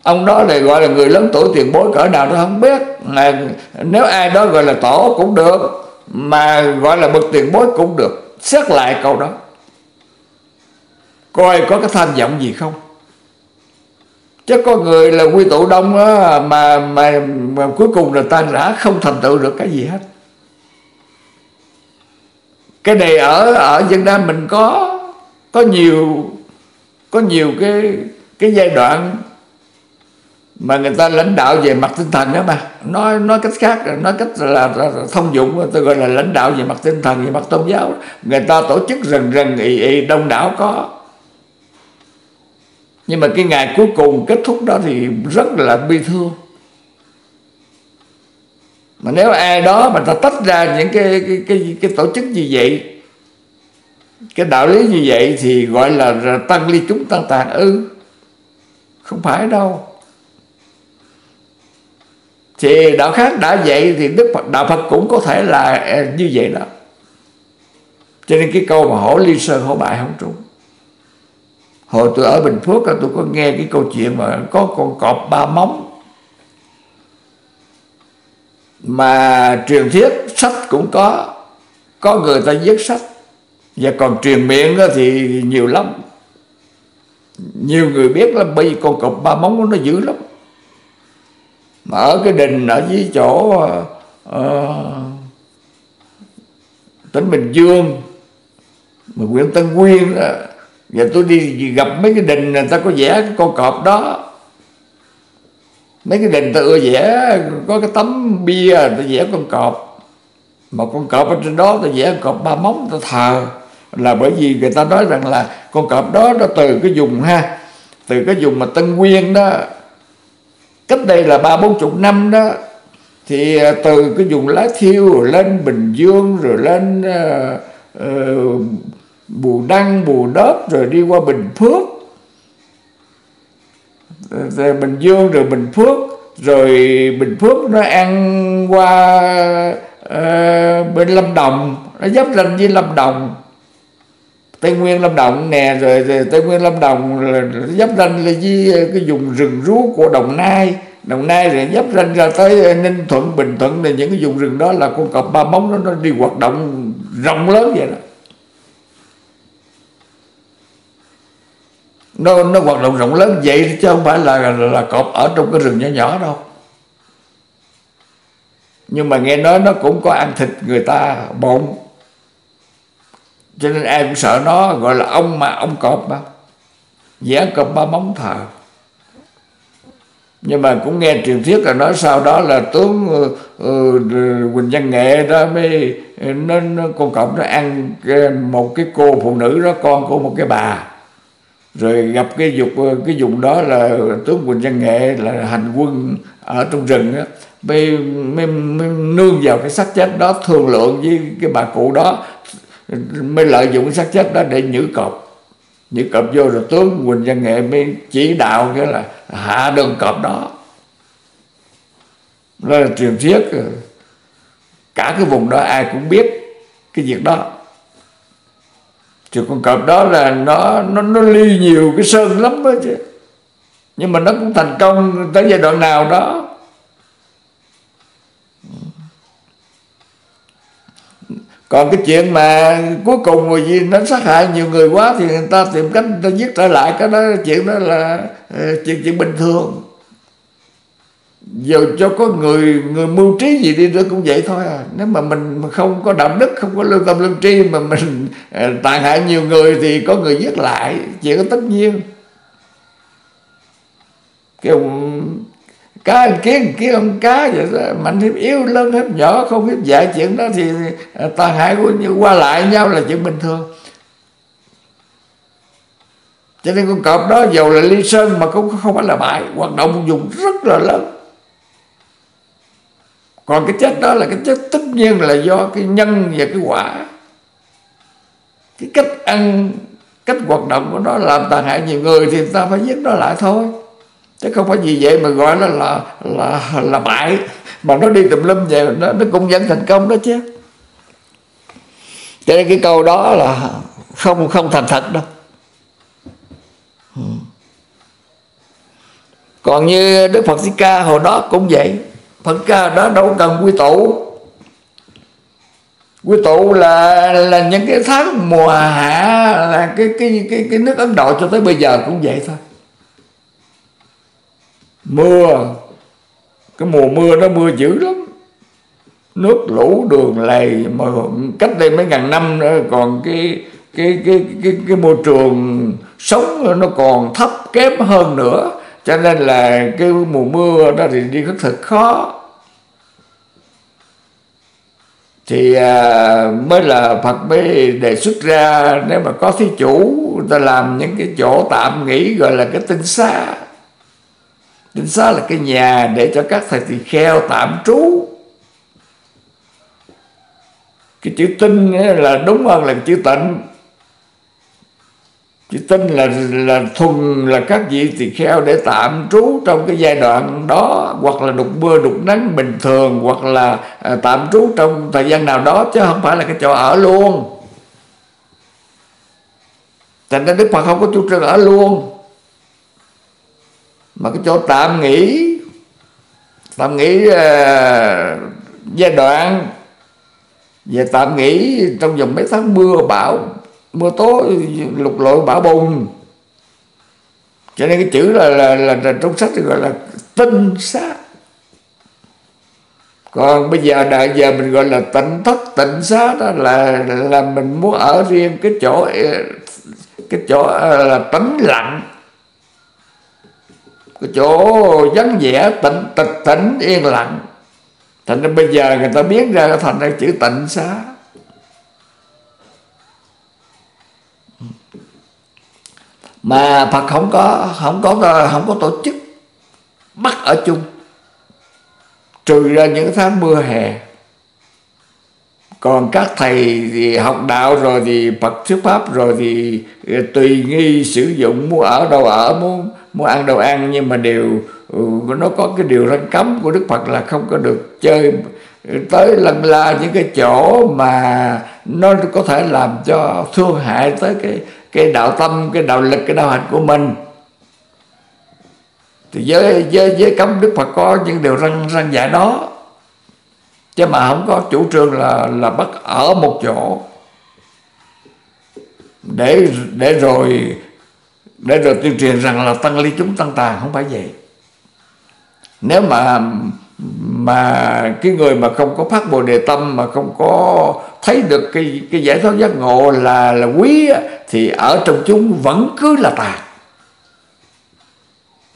ông đó là gọi là người lớn tuổi tiền bối cỡ nào đó không biết, mà nếu ai đó gọi là tổ cũng được, mà gọi là bậc tiền bối cũng được. Xét lại câu đó coi có cái tham vọng gì không. Chứ có người là quy tụ đông đó, mà cuối cùng là tan rã, không thành tựu được cái gì hết. Cái này ở Việt Nam mình có nhiều cái giai đoạn mà người ta lãnh đạo về mặt tinh thần đó mà. Nói cách khác, nói cách là thông dụng, tôi gọi là lãnh đạo về mặt tinh thần, về mặt tôn giáo. Người ta tổ chức rần ì đông đảo có, nhưng mà cái ngày cuối cùng kết thúc đó thì rất là bi thương. Mà nếu ai đó mà ta tách ra những cái tổ chức như vậy, cái đạo lý như vậy thì gọi là tăng ly chúng tăng tàn ư? Không phải đâu. Thì đạo khác đã vậy thì Đức Phật, đạo Phật cũng có thể là như vậy đó. Cho nên cái câu mà hổ ly sơn hổ bại không trúng. Hồi tôi ở Bình Phước tôi có nghe cái câu chuyện mà có con cọp ba móng, mà truyền thuyết sách cũng có người ta viết sách, và còn truyền miệng thì nhiều lắm, nhiều người biết lắm. Bởi vì con cọp ba móng nó dữ lắm, mà ở cái đình ở dưới chỗ tỉnh Bình Dương mà huyện Tân Uyên đó, và tôi đi gặp mấy cái đình người ta có vẽ cái con cọp đó. Mấy cái đình ta ưa vẽ, có cái tấm bia ta vẽ con cọp, mà con cọp ở trên đó ta vẽ con cọp ba móng ta thờ. Là bởi vì người ta nói rằng là con cọp đó nó từ cái vùng ha, từ cái vùng mà Tân Uyên đó, cách đây là 30-40 năm đó, thì từ cái vùng Lá Thiêu rồi lên Bình Dương, rồi lên Bù Đăng, Bù Đớp, rồi đi qua Bình Phước, rồi Bình Dương, rồi Bình Phước, rồi Bình Phước nó ăn qua bên Lâm Đồng, nó giáp ranh với Lâm Đồng, Tây Nguyên Lâm Đồng nè, rồi Tây Nguyên Lâm Đồng giáp ranh với cái vùng rừng rú của Đồng Nai, rồi giáp ranh ra tới Ninh Thuận, Bình Thuận. Này những cái vùng rừng đó là con cọp ba móng nó đi hoạt động rộng lớn vậy đó. Nó hoạt động rộng lớn vậy chứ không phải là cọp ở trong cái rừng nhỏ nhỏ đâu. Nhưng mà nghe nói nó cũng có ăn thịt người ta bộn, cho nên ai cũng sợ nó, gọi là ông mà ông cọp mà. Vì ăn cọp ba móng thờ. Nhưng mà cũng nghe truyền thuyết là nói sau đó là tướng Quỳnh Văn Nghệ đó mới, con cọp nó ăn một cái cô phụ nữ đó, con của một cái bà. Rồi gặp cái vùng đó là tướng Quỳnh Văn Nghệ là hành quân ở trong rừng đó, mới nương vào cái xác chết đó, thương lượng với cái bà cụ đó, mới lợi dụng cái xác chết đó để nhử cọp vô. Rồi tướng Quỳnh Văn Nghệ mới chỉ đạo cái là hạ đơn cọp đó. Đó là truyền thuyết, cả cái vùng đó ai cũng biết cái việc đó. Chứ con cọp đó là nó ly nhiều cái sơn lắm đó chứ. Nhưng mà nó cũng thành công tới giai đoạn nào đó. Còn cái chuyện mà cuối cùng rồi gì nó sát hại nhiều người quá thì người ta tìm cách người ta giết trở lại, cái đó chuyện đó là chuyện bình thường. Dù cho có người mưu trí gì đi nữa cũng vậy thôi à. Nếu mà mình không có đạo đức, không có lương tâm lương tri mà mình tàn hại nhiều người thì có người giết lại, chuyện đó tất nhiên. Kiểu cá ăn kiến ăn cá vậy đó, mạnh hiếp yếu, lớn hiếp nhỏ, không hiếp dạy, chuyện đó thì tàn hại qua lại nhau là chuyện bình thường. Cho nên con cọp đó dù là ly sơn mà cũng không phải là bại, hoạt động một vùng rất là lớn. Còn cái chết đó là cái chết tất nhiên là do cái nhân và cái quả. Cái cách ăn, cách hoạt động của nó làm tàn hại nhiều người thì người ta phải giết nó lại thôi. Chứ không phải vì vậy mà gọi nó là bại. Mà nó đi tùm lum về nó cũng vẫn thành công đó chứ. Cho nên cái câu đó là không thành thật đâu. Còn như Đức Phật Thích Ca hồi đó cũng vậy. Phật Ca đó đâu cần quy tụ. Quy tụ là những cái tháng mùa hạ, là cái nước Ấn Độ cho tới bây giờ cũng vậy thôi. Mưa, cái mùa mưa nó mưa dữ lắm, nước lũ đường lầy. Mà cách đây mấy ngàn năm nữa còn cái môi trường sống nó còn thấp kém hơn nữa, cho nên là cái mùa mưa đó thì đi rất thật khó. Thì mới là Phật mới đề xuất ra, nếu mà có thí chủ người ta làm những cái chỗ tạm nghỉ gọi là cái tinh xá. Tinh xá là cái nhà để cho các thầy tỳ kheo tạm trú. Cái chữ tinh là đúng hơn là chữ tịnh. Chữ tinh là thuần là các vị tỳ kheo để tạm trú trong cái giai đoạn đó, hoặc là đụng mưa đụng nắng bình thường, hoặc là tạm trú trong thời gian nào đó, chứ không phải là cái chỗ ở luôn. Thành ra Đức Phật không có chủ trương ở luôn, mà cái chỗ tạm nghỉ. Tạm nghỉ giai đoạn về tạm nghỉ trong vòng mấy tháng mưa bão, mưa tố lục lội bão bùng. Cho nên cái chữ là trong sách gọi là tinh xá. Còn bây giờ đại giờ mình gọi là tịnh thất tịnh xá, đó là mình muốn ở riêng cái chỗ là tĩnh lặng, cái chỗ vắng vẻ tịnh tịch tĩnh yên lặng. Thành ra bây giờ người ta biến ra thành ra chữ tịnh xá. Mà Phật không có tổ chức bắt ở chung, trừ ra những tháng mưa hè. Còn các thầy thì học đạo rồi thì Phật thuyết pháp rồi thì tùy nghi sử dụng, muốn ở đâu ở, muốn ăn đâu ăn. Nhưng mà nó có cái điều răn cấm của Đức Phật là không có được chơi tới lân la những cái chỗ mà nó có thể làm cho thương hại tới cái đạo tâm, cái đạo lực, cái đạo hạnh của mình. Thì với cấm Đức Phật có những điều răn dạy đó, chứ mà không có chủ trương là bắt ở một chỗ để rồi để rồi tuyên truyền rằng là tăng ly chúng tăng tà. Không phải vậy. Nếu mà cái người mà không có phát Bồ Đề Tâm, mà không có thấy được cái giải thoát giác ngộ là quý, thì ở trong chúng vẫn cứ là tà,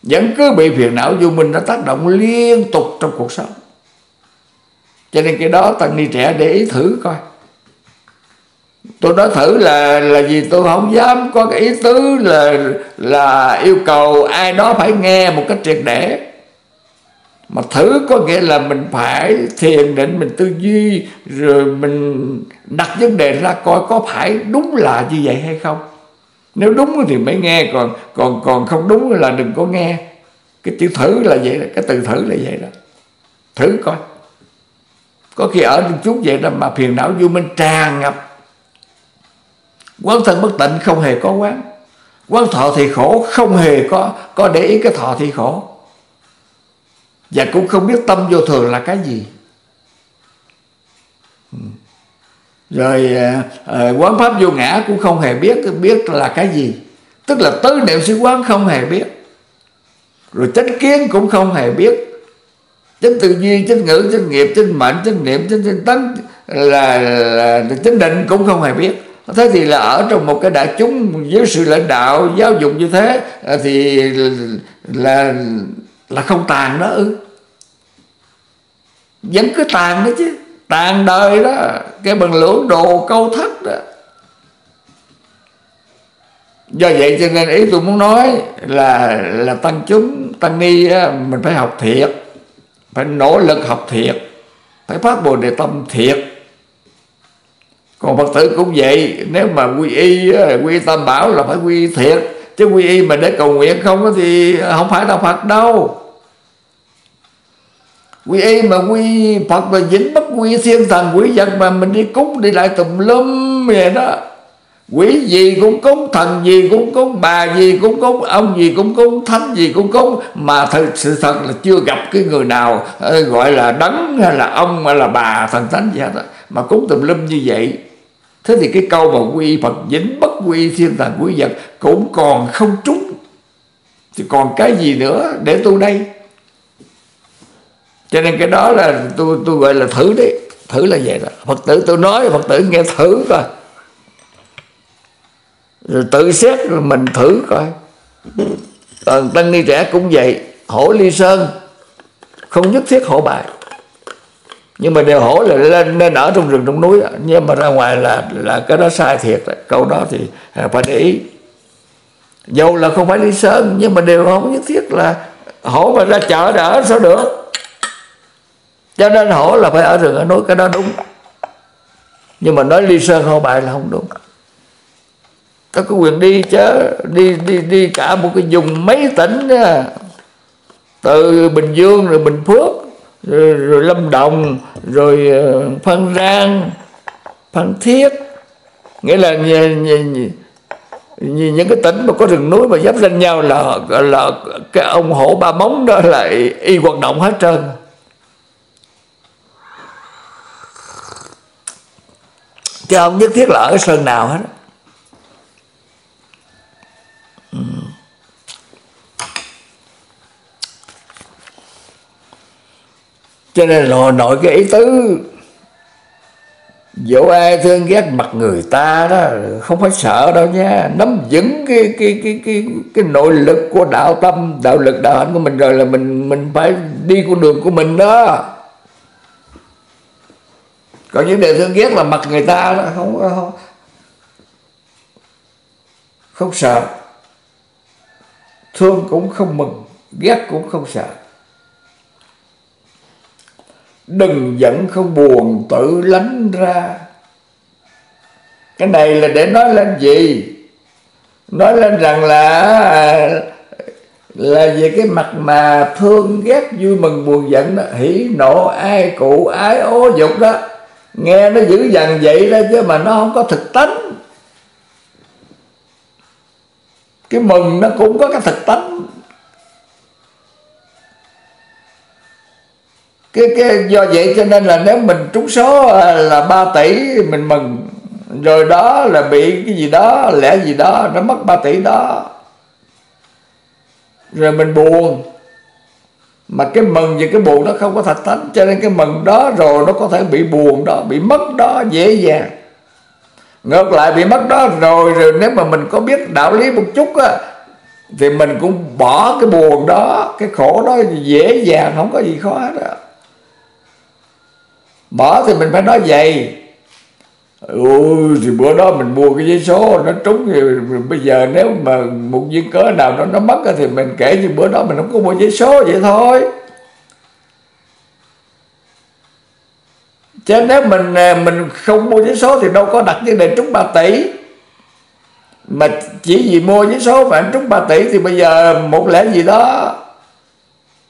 vẫn cứ bị phiền não vô minh nó tác động liên tục trong cuộc sống. Cho nên cái đó tăng ni trẻ để ý thử coi. Tôi nói thử là gì? Tôi không dám có cái ý tứ là yêu cầu ai đó phải nghe một cách triệt để, mà thử có nghĩa là mình phải thiền định, mình tư duy, rồi mình đặt vấn đề ra coi có phải đúng là như vậy hay không. Nếu đúng thì mới nghe, còn không đúng là đừng có nghe. Cái chữ thử là vậy đó, cái từ thử là vậy đó. Thử coi. Có khi ở trong chút vậy đó mà phiền não vô minh tràn ngập. Quán thân bất tịnh không hề có quán. Quán thọ thì khổ, không hề có để ý cái thọ thì khổ. Và cũng không biết tâm vô thường là cái gì. Rồi quán pháp vô ngã cũng không hề biết là cái gì. Tức là tứ niệm xứ quán không hề biết. Rồi chánh kiến cũng không hề biết. Chánh tư duy, chánh ngữ, chánh nghiệp, chánh mệnh, chánh niệm, chánh tấn là chánh định cũng không hề biết. Thế thì là ở trong một cái đại chúng với sự lãnh đạo giáo dục như thế thì là không tàn đó ư? Vẫn cứ tàn đó chứ. Tàn đời đó, cái bằng lưỡng đồ câu thách đó. Do vậy cho nên ý tôi muốn nói là tăng chúng, tăng ni mình phải học thiệt, phải nỗ lực học thiệt, phải phát Bồ Đề Tâm thiệt. Còn Phật tử cũng vậy, nếu mà quy y Tam Bảo là phải quy y thiệt, chứ quy y mà để cầu nguyện không thì không phải đạo Phật đâu. Quy y mà quy Phật mà dính bất quy thiên thần quỷ vật mà mình đi cúng đi lại tùm lum vậy đó. Quỷ gì cũng cúng, thần gì cũng cúng, bà gì cũng cúng, ông gì cũng cúng, thánh gì cũng cúng. Mà sự thật là chưa gặp cái người nào gọi là đấng hay là ông hay là bà thần thánh gì hết đó, mà cúng tùm lum như vậy. Thế thì cái câu mà quy Phật dính bất quy thiên thần quỷ vật cũng còn không trúng, thì còn cái gì nữa để tu đây? Cho nên cái đó là tôi gọi là thử đấy. Thử là vậy đó. Phật tử tôi nói, Phật tử nghe thử coi, rồi tự xét rồi mình thử coi. Còn tăng ni trẻ cũng vậy, hổ ly sơn, không nhất thiết hổ bại, nhưng mà đều hổ là nên ở trong rừng trong núi, nhưng mà ra ngoài là cái đó sai thiệt. Câu đó thì phải để ý. Dầu là không phải ly sơn, nhưng mà đều không nhất thiết là hổ mà ra chợ đỡ sao được. Cho nên hổ là phải ở rừng ở núi, cái đó đúng. Nhưng mà nói ly sơn hổ bại là không đúng. Có cái quyền đi chứ, đi cả một cái vùng mấy tỉnh đó. Từ Bình Dương rồi Bình Phước rồi Lâm Đồng rồi Phan Rang, Phan Thiết, nghĩa là những cái tỉnh mà có rừng núi mà giáp lên nhau là cái ông hổ ba móng đó là y hoạt động hết trơn. Chứ không nhất thiết là ở sơn nào hết. Cho nên là nội cái ý tứ dẫu ai thương ghét mặt người ta đó không phải sợ đâu nha. Nắm vững cái nội lực của đạo tâm, đạo lực đạo hạnh của mình rồi là mình phải đi con đường của mình đó. Còn những điều thương ghét là mặt người ta đó không sợ. Thương cũng không mừng, ghét cũng không sợ. Đừng giận không buồn tự lánh ra. Cái này là để nói lên gì? Nói lên rằng là về cái mặt mà thương ghét vui mừng buồn giận đó, hỉ nộ ai cụ ái ố dục đó, nghe nó dữ dằn vậy đó chứ mà nó không có thực tánh. Cái mừng nó cũng có cái thực tánh. Cái do vậy cho nên là nếu mình trúng số là 3 tỷ mình mừng, rồi đó là bị cái gì đó lẽ gì đó nó mất 3 tỷ đó rồi mình buồn. Mà cái mừng và cái buồn đó không có thật tánh, cho nên cái mừng đó rồi nó có thể bị buồn đó, bị mất đó dễ dàng. Ngược lại bị mất đó rồi nếu mà mình có biết đạo lý một chút á, thì mình cũng bỏ cái buồn đó, cái khổ đó dễ dàng, không có gì khó hết á. Bỏ thì mình phải nói vậy: ôi thì bữa đó mình mua cái giấy số nó trúng, thì bây giờ nếu mà một duyên cớ nào đó nó mất thì mình kể như bữa đó mình không có mua giấy số vậy thôi. Chứ nếu mình không mua giấy số thì đâu có đặt vấn đề trúng 3 tỷ. Mà chỉ vì mua giấy số mà anh trúng 3 tỷ thì bây giờ một lẽ gì đó,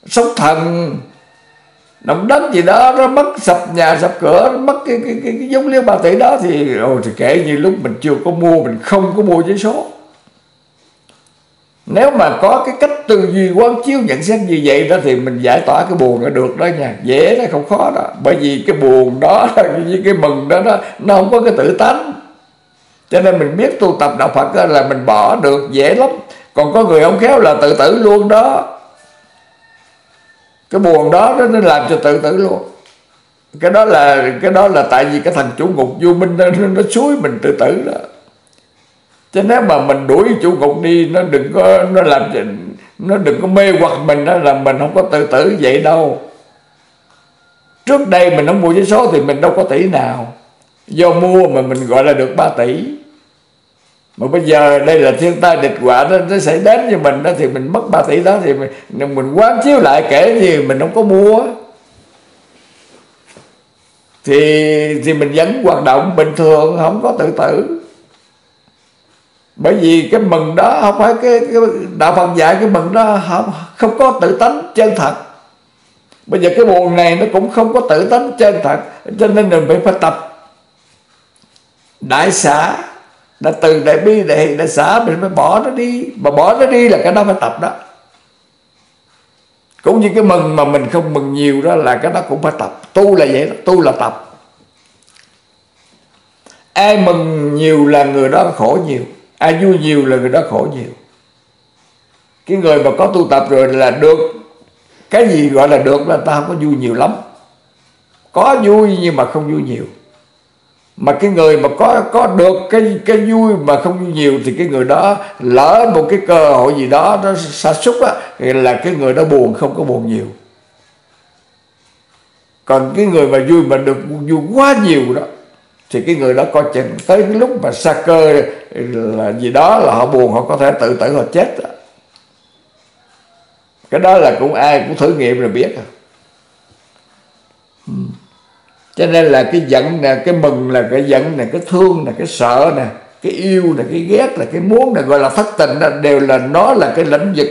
sóng thần, động đất gì đó, nó mất, sập nhà sập cửa, nó mất cái giống liêu 3 tỷ đó thì, ồ, thì kể như lúc mình chưa có mua, mình không có mua giấy số. Nếu mà có cái cách tư duy quán chiếu nhận xét như vậy đó thì mình giải tỏa cái buồn là được đó nha. Dễ đó, không khó đó. Bởi vì cái buồn đó với cái mừng đó nó không có cái tự tánh. Cho nên mình biết tu tập đạo Phật là mình bỏ được dễ lắm. Còn có người không khéo là tự tử luôn đó. Cái buồn đó nó làm cho tự tử luôn. Cái đó là tại vì cái thằng chủ ngục vô minh nó xúi mình tự tử đó. Chứ nếu mà mình đuổi chủ ngục đi, nó đừng có mê hoặc mình đó, là mình không có tự tử vậy đâu. Trước đây mình không mua giấy số thì mình đâu có tỷ nào, do mua mà mình gọi là được 3 tỷ. Mà bây giờ đây là thiên tai địch họa nó xảy đến với mình đó, thì mình mất 3 tỷ đó thì mình quán chiếu lại, kể gì mình không có mua thì mình vẫn hoạt động bình thường, không có tự tử. Bởi vì cái mừng đó không phải cái đạo Phật dạy, cái mừng đó không có tự tánh chân thật. Bây giờ cái buồn này nó cũng không có tự tánh chân thật, cho nên mình phải tập đại xả, đã từ đại bi đại hỷ đại xả, mình phải bỏ nó đi. Mà bỏ nó đi là cái đó phải tập đó. Cũng như cái mừng mà mình không mừng nhiều đó là cái đó cũng phải tập. Tu là vậy đó, tu là tập. Ai mừng nhiều là người đó khổ nhiều, ai vui nhiều là người đó khổ nhiều. Cái người mà có tu tập rồi là được. Cái gì gọi là được là ta không có vui nhiều lắm. Có vui nhưng mà không vui nhiều. Mà cái người mà có được cái vui mà không vui nhiều thì cái người đó lỡ một cái cơ hội gì đó nó sa sút á, là cái người đó buồn, không có buồn nhiều. Còn cái người mà vui mà được vui quá nhiều đó thì cái người đó coi chừng tới cái lúc mà sa cơ là gì đó là họ buồn, họ có thể tự tử, họ chết đó. Cái đó là cũng ai cũng thử nghiệm rồi biết. Cho nên là cái giận nè, cái mừng là cái giận nè, cái thương nè, cái sợ nè, cái yêu nè, cái ghét nè, cái muốn nè, gọi là thất tình nè, đều là nó là cái lĩnh vực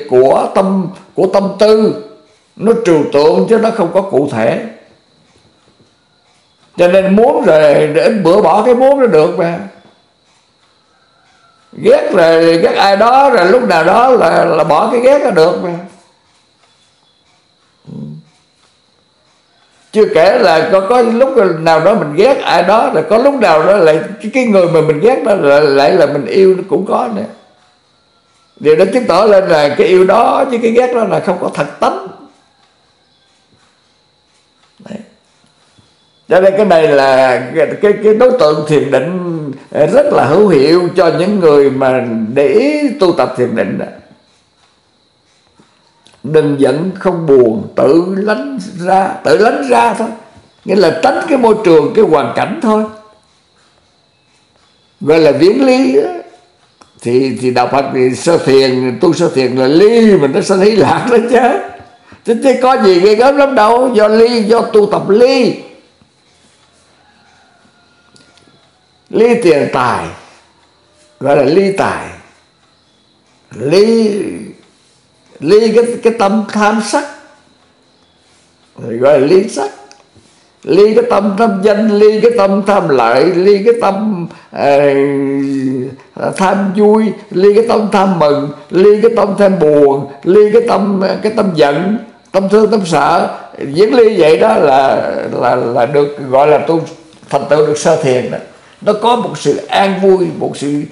của tâm tư. Nó trừu tượng chứ nó không có cụ thể. Cho nên muốn rồi đến bữa bỏ cái muốn nó được mà. Ghét rồi ghét ai đó rồi lúc nào đó là bỏ cái ghét nó được mà. Chưa kể là có lúc nào đó mình ghét ai đó, rồi có lúc nào đó lại cái người mà mình ghét đó lại là mình yêu nó cũng có nè. Điều đó chứng tỏ lên là cái yêu đó với cái ghét đó là không có thật tánh. Đấy. Cho nên cái này là cái đối tượng thiền định rất là hữu hiệu cho những người mà để ý tu tập thiền định đó. Đừng giận, không buồn, tự lánh ra thôi. Nghĩa là tránh cái môi trường, cái hoàn cảnh thôi, gọi là viễn lý đó. Thì đạo Phật thì sơ thiền, tu sơ thiền là ly, mình nó sẽ thấy lạc đó chứ có gì ghê gớm lắm đâu. Do ly, do tu tập ly tiền tài, gọi là ly tài, ly cái tâm tham sắc, gọi là ly sắc, ly cái tâm tham danh, ly cái tâm tham lợi, ly cái tâm tham vui, ly cái tâm tham mừng, ly cái tâm tham buồn, ly cái tâm giận, tâm thương, tâm sợ. Những ly vậy đó là được gọi là tu thành tựu được sơ thiền đó. Nó có một sự an vui, một sự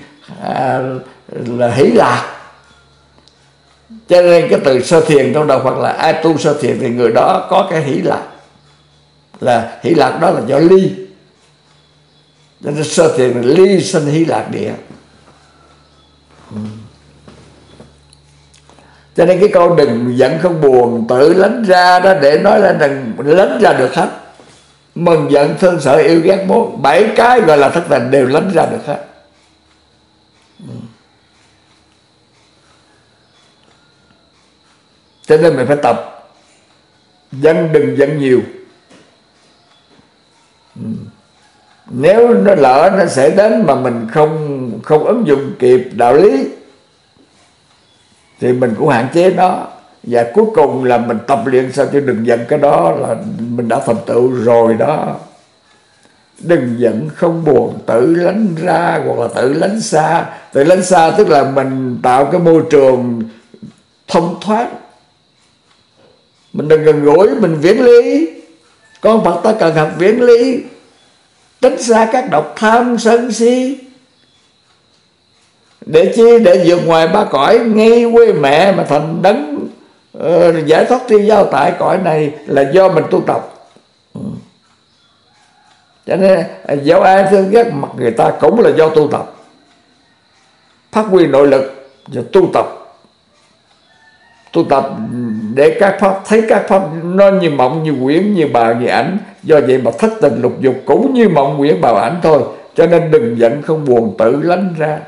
là hỷ lạc. Cho nên cái từ sơ thiền trong đạo Phật là ai tu sơ thiền thì người đó có cái hỷ lạc. Là hỷ lạc đó là do ly. Cho nên sơ thiền là ly sinh hỷ lạc địa. Cho nên cái câu đừng giận không buồn tự lánh ra đó để nói là đừng lánh ra được hết. Mừng giận thương sợ yêu ghét muốn, 7 cái gọi là thất tình đều lánh ra được hết. Cho nên mình phải tập dân đừng giận nhiều. Nếu nó lỡ nó sẽ đến mà mình không ứng dụng kịp đạo lý thì mình cũng hạn chế nó. Và cuối cùng là mình tập luyện sao chứ đừng giận, cái đó là mình đã thành tựu rồi đó. Đừng giận không buồn tự lánh ra hoặc là tự lánh xa. Tự lánh xa tức là mình tạo cái môi trường thông thoáng, mình đừng gần gũi, mình viễn lý. Con Phật ta cần học viễn lý, tránh xa các độc tham sân si. Để chi? Để vượt ngoài ba cõi ngay quê mẹ mà thành đấng giải thoát tiêu giao tại cõi này là do mình tu tập. Cho nên dẫu ai thương ghét mặt người ta cũng là do tu tập. Phát huy nội lực và tu tập. Tu tập để các pháp, thấy các pháp nó như mộng, như quyển, như bào, như ảnh. Do vậy mà thất tình lục dục cũng như mộng, quyển, bào, ảnh thôi. Cho nên đừng giận không buồn tự lánh ra.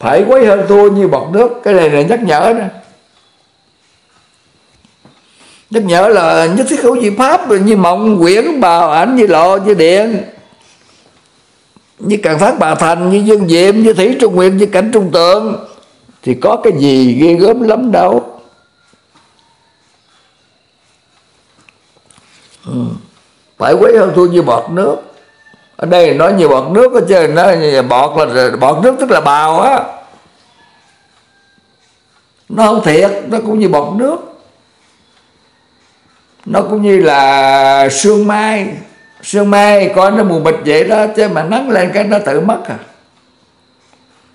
Phải quấy hơn thua như bọt nước. Cái này là nhắc nhở nè. Nhắc nhở là nhất thiết hữu dị pháp, như mộng, quyển, bào, ảnh, như lộ, như điện, như càng phát bà thành, như dương diệm, như thủy trung nguyện, như cảnh trung tượng. Thì có cái gì ghê gớm lắm đâu. Phải quấy hơn thua như bọt nước. Ở đây nói như bọt nước chứ nó bọt nước tức là bào á. Nó không thiệt, nó cũng như bọt nước. Nó cũng như là sương mai. Sương mai coi nó mù mịt vậy đó, chứ mà nắng lên cái nó tự mất à.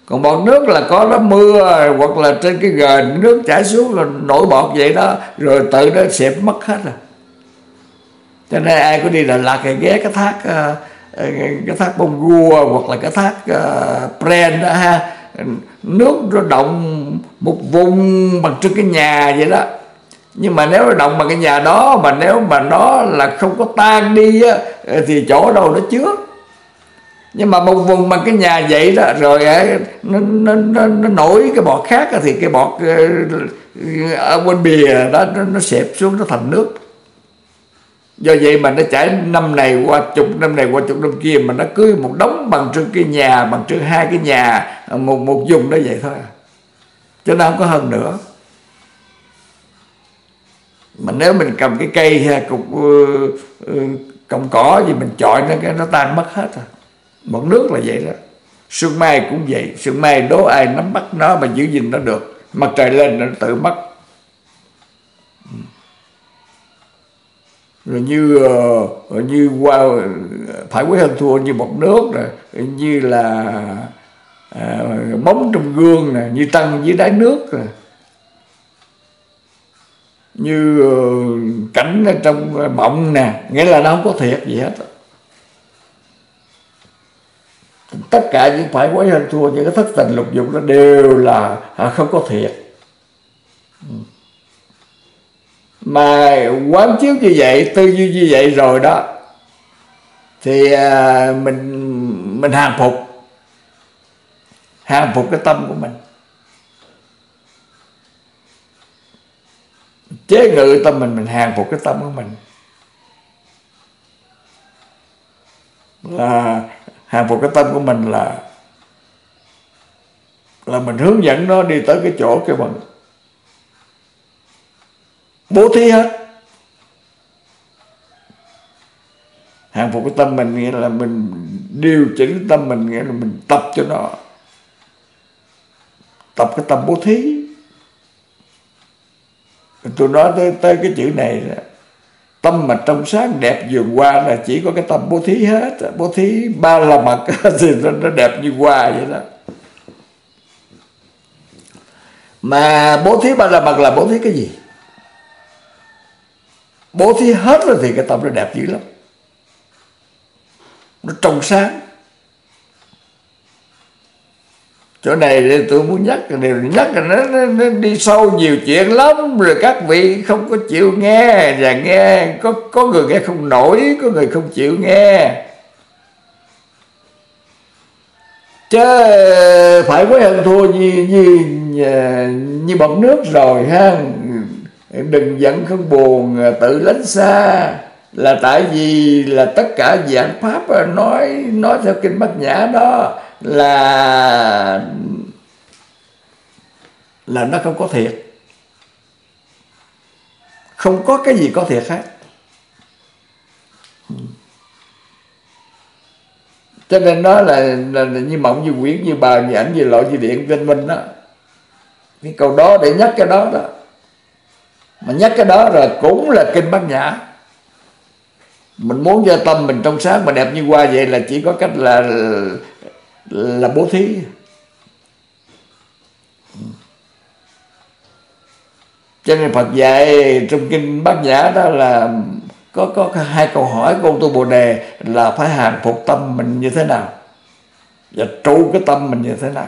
Còn bọt nước là có nó mưa hoặc là trên cái gền nước chảy xuống là nổi bọt vậy đó, rồi tự nó xẹp mất hết à. Cho nên ai có đi Đà Lạt thì ghé cái thác Bông Gua hoặc là cái thác Pren đó ha. Nước nó động một vùng bằng trước cái nhà vậy đó. Nhưng mà nếu nó động bằng cái nhà đó, mà nếu mà nó là không có tan đi á, thì chỗ đâu nó chứa. Nhưng mà một vùng bằng cái nhà vậy đó, rồi nó nổi cái bọt khác thì cái bọt ở bên bìa đó nó xẹp xuống, nó thành nước. Do vậy mà nó chảy năm này qua chục năm này qua chục năm kia, mà nó cứ một đống bằng trước cái nhà, bằng trước hai cái nhà, một vùng đó vậy thôi, chứ nó không có hơn nữa. Mà nếu mình cầm cái cây hay cọng cỏ gì mình chọi nó, cái nó tan mất hết rồi. Bọt nước là vậy đó. Sương mai cũng vậy. Sương mai đố ai nắm bắt nó mà giữ gìn nó được. Mặt trời lên nó tự mất. Rồi như wow, phải quấy hơn thua như bọt nước rồi, như là bóng trong gương nè, như trăng dưới đáy nước rồi, như cảnh trong mộng nè, nghĩa là nó không có thiệt gì hết. Tất cả những phải quấy hơn thua, những cái thất tình lục dục nó đều là không có thiệt. Mà quán chiếu như vậy, tư duy như vậy rồi đó, thì mình hàng phục cái tâm của mình, chế ngự tâm mình hàng phục cái tâm của mình, là hàng phục cái tâm của mình là mình hướng dẫn nó đi tới cái chỗ cái mình bố thí hết. Hàng phục cái tâm mình nghĩa là mình điều chỉnh tâm mình, nghĩa là mình tập cho nó, tập cái tâm bố thí. Tôi nói tới cái chữ này, tâm mà trong sáng đẹp vườn hoa là chỉ có cái tâm bố thí hết. Bố thí ba la mật thì nó đẹp như hoa vậy đó. Mà bố thí Ba La Mật là bố thí cái gì? Bố thí hết rồi thì cái tâm nó đẹp dữ lắm, nó trong sáng. Chỗ này tôi muốn nhắc cái điều, nhắc là nó đi sâu nhiều chuyện lắm, rồi các vị không có chịu nghe, và nghe có người nghe không nổi, có người không chịu nghe. Chứ phải với hơn thua như bọt nước rồi ha. Đừng giận không buồn tự lánh xa, là tại vì là tất cả giảng pháp nói theo kinh Bát Nhã đó là nó không có thiệt, không có cái gì có thiệt hết. Cho nên nó là như mộng như quyển, như bà, như ảnh, như lộ, như điện, vân vân đó. Cái câu đó để nhắc cái đó đó, mà nhắc cái đó rồi cũng là kinh Bát Nhã. Mình muốn cho tâm mình trong sáng mà đẹp như hoa vậy là chỉ có cách là bố thí. Cho nên Phật dạy trong kinh Bát Nhã đó là có hai câu hỏi của ông Tu Bồ Đề là phải hàng phục tâm mình như thế nào và trụ cái tâm mình như thế nào.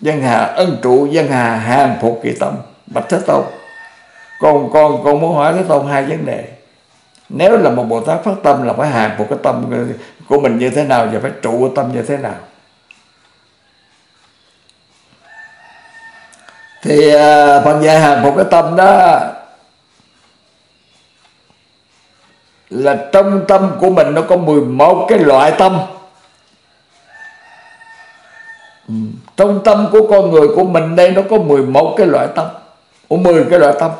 Dân hà ân trụ, dân hà hàng phục kỳ tâm. Bạch Thế Tôn, con muốn hỏi Thế Tôn hai vấn đề. Nếu là một Bồ Tát phát tâm là phải hàng phục cái tâm của mình như thế nào và phải trụ cái tâm như thế nào. Thì Phật dạy hàng phục cái tâm đó là trong tâm của mình nó có 11 cái loại tâm. Trong tâm của con người của mình đây nó có 11 cái loại tâm. 10 cái loại tâm.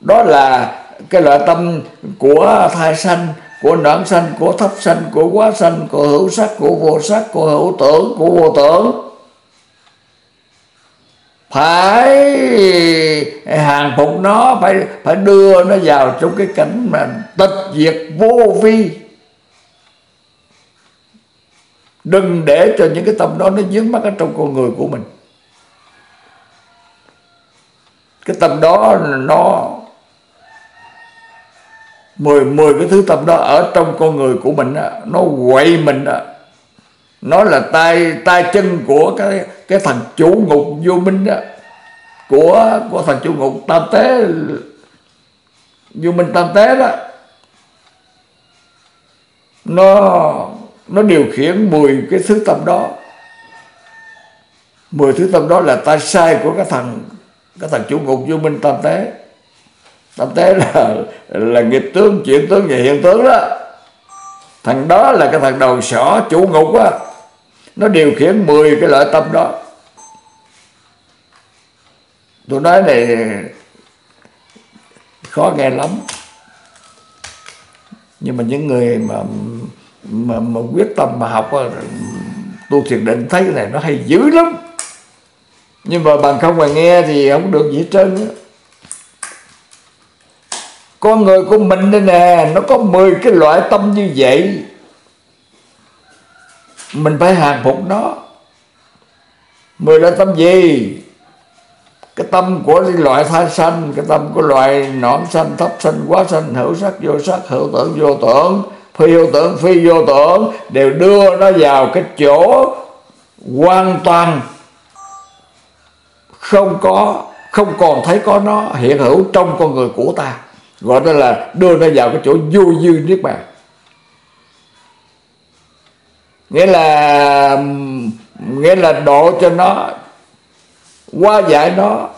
Đó là cái loại tâm của thai sanh, của đoạn sanh, của thấp sanh, của quá sanh, của hữu sắc, của vô sắc, của hữu tưởng, của vô tưởng. Phải hàng phục nó, phải đưa nó vào trong cái cảnh mà tịch diệt vô vi. Đừng để cho những cái tâm đó nó dướng mắc ở trong con người của mình. Cái tâm đó nó 10 cái thứ tâm đó ở trong con người của mình đó, nó quậy mình đó. Nó là tay chân của cái thằng chủ ngục vô minh đó, của thằng chủ ngục tam tế, vô minh tam tế đó. Nó điều khiển 10 cái thứ tâm đó. 10 thứ tâm đó là tay sai của cái thằng chủ ngục vô minh tam tế. Tam tế là nghiệp tướng, chuyển tướng và hiện tướng đó. Thằng đó là cái thằng đầu sỏ chủ ngục á, nó điều khiển 10 cái loại tâm đó. Tôi nói này khó nghe lắm, nhưng mà những người mà quyết tâm mà học tu thiền định thấy cái này nó hay dữ lắm. Nhưng mà bằng không mà nghe thì không được gì hết trơn á. Con người của mình đây nè, nó có 10 cái loại tâm như vậy. Mình phải hàng phục nó. 10 loại tâm gì? Cái tâm của loại thai sanh, cái tâm của loại nõn sanh, thấp sanh, quá sanh, hữu sắc, hữu tưởng, vô tưởng, phi hữu tưởng, phi vô tưởng, đều đưa nó vào cái chỗ hoàn toàn không còn thấy có nó hiện hữu trong con người của ta. Gọi đó là đưa nó vào cái chỗ vô dư niết bàn. Nghĩa là độ cho nó, hóa giải nó,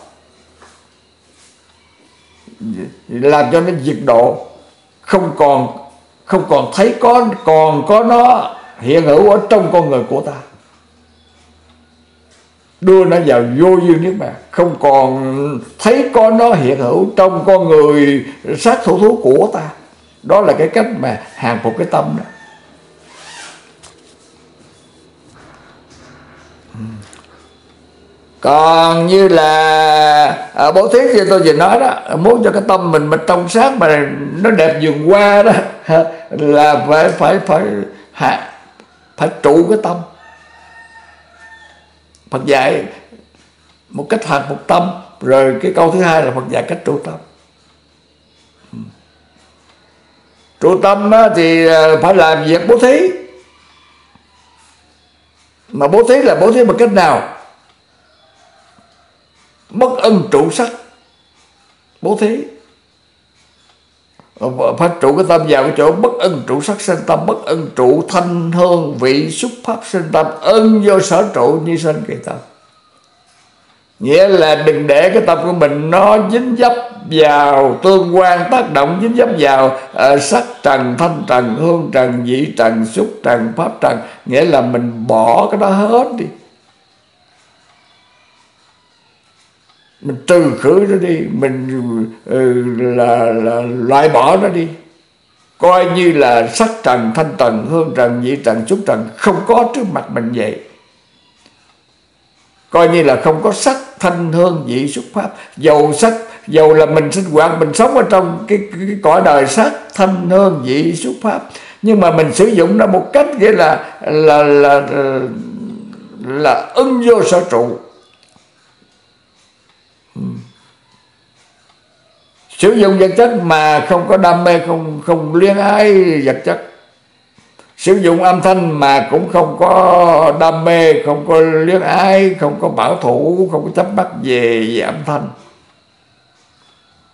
làm cho nó diệt độ, không còn thấy còn có nó hiện hữu ở trong con người của ta. Đưa nó vào vô duyên niết bàn, không còn thấy con nó hiện hữu trong con người sát thủ thú của ta. Đó là cái cách mà hàng phục cái tâm đó. Còn như là bố thí như tôi vừa nói đó, muốn cho cái tâm mình mà trong sáng mà nó đẹp vườn hoa đó là phải trụ cái tâm. Phật dạy một cách hành một tâm. Rồi cái câu thứ hai là Phật dạy cách trụ tâm. Trụ tâm thì phải làm việc bố thí. Mà bố thí là bố thí bằng cách nào? Bất ân trụ sắc bố thí. Phải trụ cái tâm vào cái chỗ bất ân trụ sắc sinh tâm, bất ân trụ thanh hương vị xúc pháp sinh tâm, ân vô sở trụ như sinh kỳ tâm. Nghĩa là đừng để cái tâm của mình nó dính dấp vào tương quan, tác động dính dấp vào sắc trần, thanh trần, hương trần, vị trần, xúc trần, pháp trần. Nghĩa là mình bỏ cái đó hết đi, mình trừ khử nó đi, mình là loại bỏ nó đi, coi như là sắc trần, thanh trần, hương trần, vị trần, xúc trần không có trước mặt mình vậy. Coi như là không có sắc, thanh, hương, vị, xúc, pháp. Dầu sắc, dầu là mình sinh hoạt, mình sống ở trong cái cõi đời sắc, thanh, hương, vị, xúc, pháp, nhưng mà mình sử dụng nó một cách nghĩa là ưng vô sở trụ. Sử dụng vật chất mà không có đam mê, không luyến ái vật chất. Sử dụng âm thanh mà cũng không có đam mê, không có luyến ái, không có bảo thủ, không có chấp mắc về âm thanh.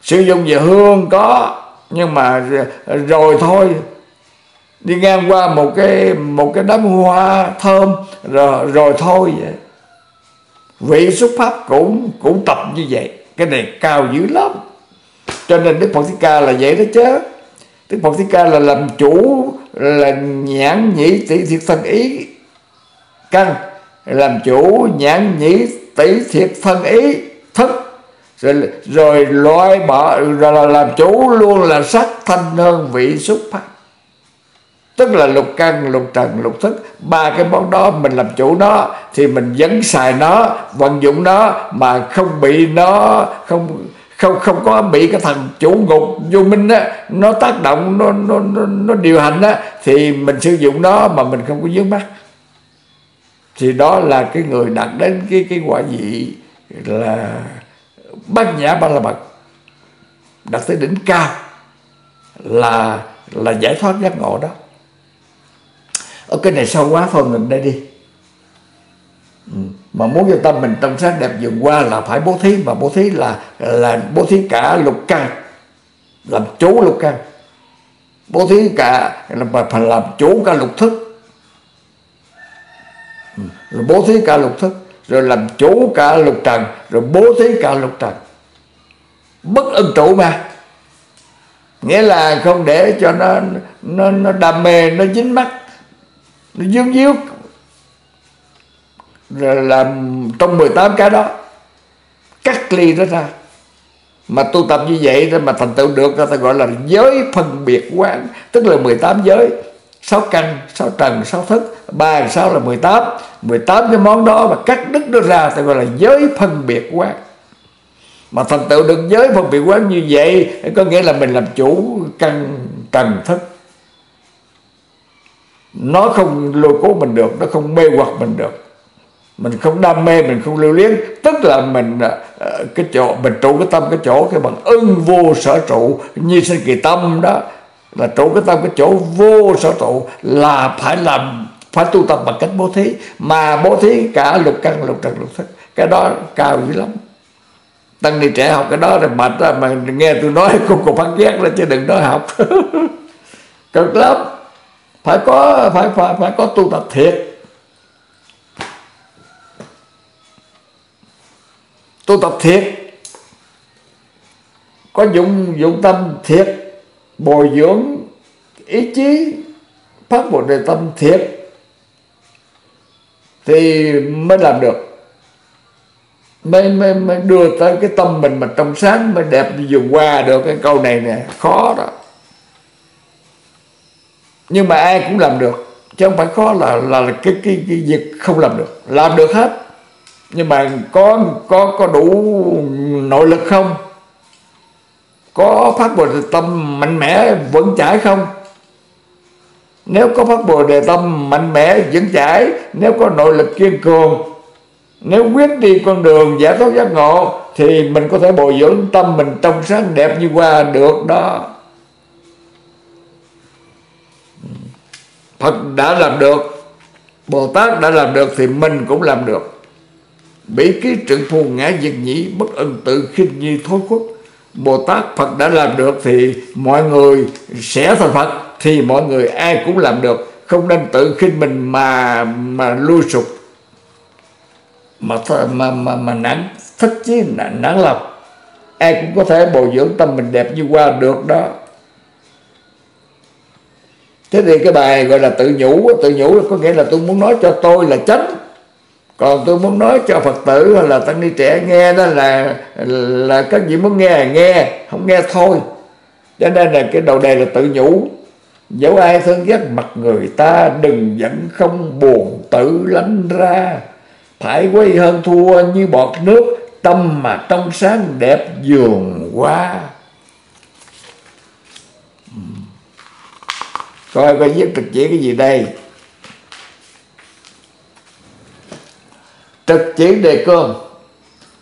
Sử dụng về hương có, nhưng mà rồi thôi. Đi ngang qua một cái đám hoa thơm rồi thôi vậy. Vị xuất pháp cũng tập như vậy. Cái này cao dữ lắm. Cho nên Đức Phật Thích Ca là vậy đó chứ. Đức Phật Thích Ca là làm chủ, là nhãn nhĩ tỷ thiệt thân ý căn, làm chủ nhãn nhĩ tỷ thiệt thân ý thức, rồi loại bỏ, rồi là làm chủ luôn là sắc thanh hương vị xúc pháp, tức là lục căn, lục trần, lục thức. Ba cái món đó mình làm chủ nó thì mình vẫn xài nó, vận dụng nó mà không bị nó không có bị cái thằng chủ ngục vô minh á, nó tác động, nó điều hành á, thì mình sử dụng nó mà mình không có vướng mắc, thì đó là cái người đạt đến cái quả vị là bát nhã ba la mật, đạt tới đỉnh cao là giải thoát giác ngộ đó. Ở cái này sâu quá, thôi ngừng đây đi. Mà muốn vô tâm mình trong sáng đẹp vườn qua là phải bố thí, mà bố thí là bố thí cả lục căn, làm chủ lục căn, bố thí cả làm chủ cả lục thức, rồi bố thí cả lục thức, rồi làm chủ cả lục trần, rồi bố thí cả lục trần, bất ân trụ mà. Nghĩa là không để cho nó đam mê, nó dính mắt, nó díu díu. Rồi làm trong 18 cái đó, cắt ly đó ra. Mà tu tập như vậy mà thành tựu được, người ta gọi là giới phân biệt quán. Tức là 18 giới, 6 căn, 6 trần, 6 thức, 3, 6 là 18. 18 cái món đó mà cắt đứt nó ra, ta gọi là giới phân biệt quán. Mà thành tựu được giới phân biệt quán như vậy có nghĩa là mình làm chủ căn trần thức. Nó không lôi cuốn mình được, nó không mê hoặc mình được, mình không đam mê, mình không lưu luyến, tức là mình cái chỗ mình trụ cái tâm, cái chỗ cái bằng ưng vô sở trụ như sinh kỳ tâm đó, là trụ cái tâm cái chỗ vô sở trụ là phải tu tập bằng cách bố thí, mà bố thí cả lục căn, lục trần, lục thức. Cái đó cao dữ lắm. Tăng ni trẻ học cái đó là mệt ra, mà nghe tôi nói cô phát ghét lên chứ đừng nói học. Cực lắm. Phải có tu tập thiệt. Tu tập thiệt, có dụng tâm thiệt, bồi dưỡng ý chí phát bồ đề tâm thiệt thì mới làm được, mới đưa tới cái tâm mình mà trong sáng, mới đẹp vượt qua được. Cái câu này nè khó đó, nhưng mà ai cũng làm được chứ không phải khó. Là cái việc không làm được, làm được hết, nhưng mà có đủ nội lực không, có phát bồ đề tâm mạnh mẽ vững chãi không. Nếu có phát bồ đề tâm mạnh mẽ vững chãi, nếu có nội lực kiên cường Nếu quyết đi con đường giải thoát giác ngộ thì mình có thể bồi dưỡng tâm mình trong sáng đẹp như hoa được đó. Phật đã làm được, Bồ Tát đã làm được thì mình cũng làm được. Bỉ ký trượng phu ngã diệt nhĩ, bất ân tự khinh nhi thối khuất. Bồ Tát Phật đã làm được thì mọi người sẽ thành Phật, thì mọi người ai cũng làm được. Không nên tự khinh mình mà lui sụp, mà nản thích chứ, nản lòng. Ai cũng có thể bồi dưỡng tâm mình đẹp như hoa được đó. Thế thì cái bài gọi là tự nhủ có nghĩa là tôi muốn nói cho tôi là chánh, còn tôi muốn nói cho Phật tử hay là tăng ni trẻ nghe đó là các vị muốn nghe, không nghe thôi. Cho nên là cái đầu đề là tự nhủ: dẫu ai thương ghét mặt người ta, đừng giận không buồn tự lánh ra. Thải quay hơn thua như bọt nước, tâm mà trong sáng đẹp dường hoa. Coi coi viết trực chỉ cái gì đây. Trực chỉ đề cương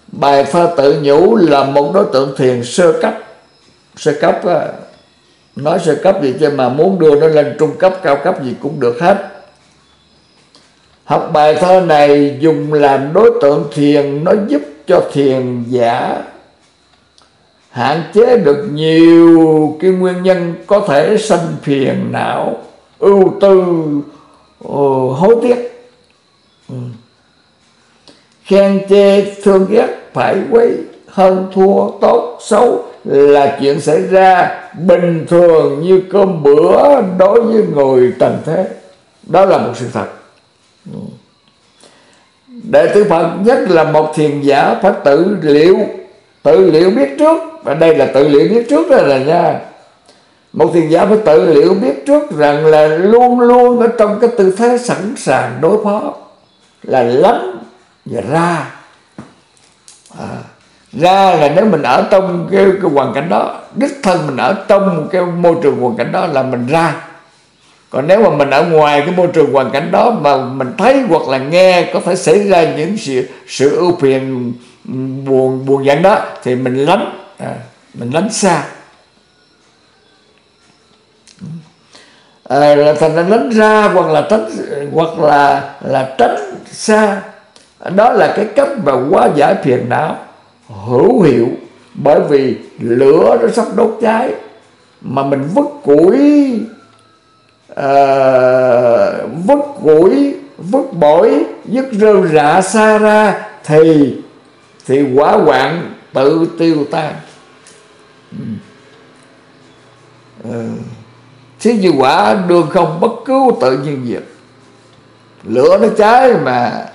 bài pha tự nhủ là một đối tượng thiền sơ cấp. Sơ cấp á, nói sơ cấp gì chứ mà muốn đưa nó lên trung cấp, cao cấp gì cũng được hết. Học bài thơ này dùng làm đối tượng thiền, nó giúp cho thiền giả hạn chế được nhiều cái nguyên nhân có thể sanh phiền não, ưu tư, hối tiếc. Khen chê thương ghét, phải quấy, hơn thua, tốt xấu là chuyện xảy ra bình thường như cơm bữa đối với người trần thế. Đó là một sự thật. Đệ tử Phật, nhất là một thiền giả, phải tự liệu biết trước. Và đây là tự liệu biết trước rồi này nha. Một thiền giả phải tự liệu biết trước rằng là luôn luôn ở trong cái tư thế sẵn sàng đối phó, là lánh và ra. Ra là nếu mình ở trong cái hoàn cảnh đó, đích thân mình ở trong cái môi trường hoàn cảnh đó là mình ra. Còn nếu mà mình ở ngoài cái môi trường hoàn cảnh đó mà mình thấy hoặc là nghe có thể xảy ra những sự ưu phiền, buồn giận đó thì mình lánh, mình lánh xa. Thành là lánh ra hoặc là tránh xa. Đó là cái cách mà hóa giải phiền não hữu hiệu, bởi vì lửa nó sắp đốt cháy mà mình vứt củi, vứt bổi, vứt rơm rạ xa ra thì hỏa hoạn tự tiêu tan. Thế như quả đường không bất cứu tự nhiên diệt. Lửa nó cháy mà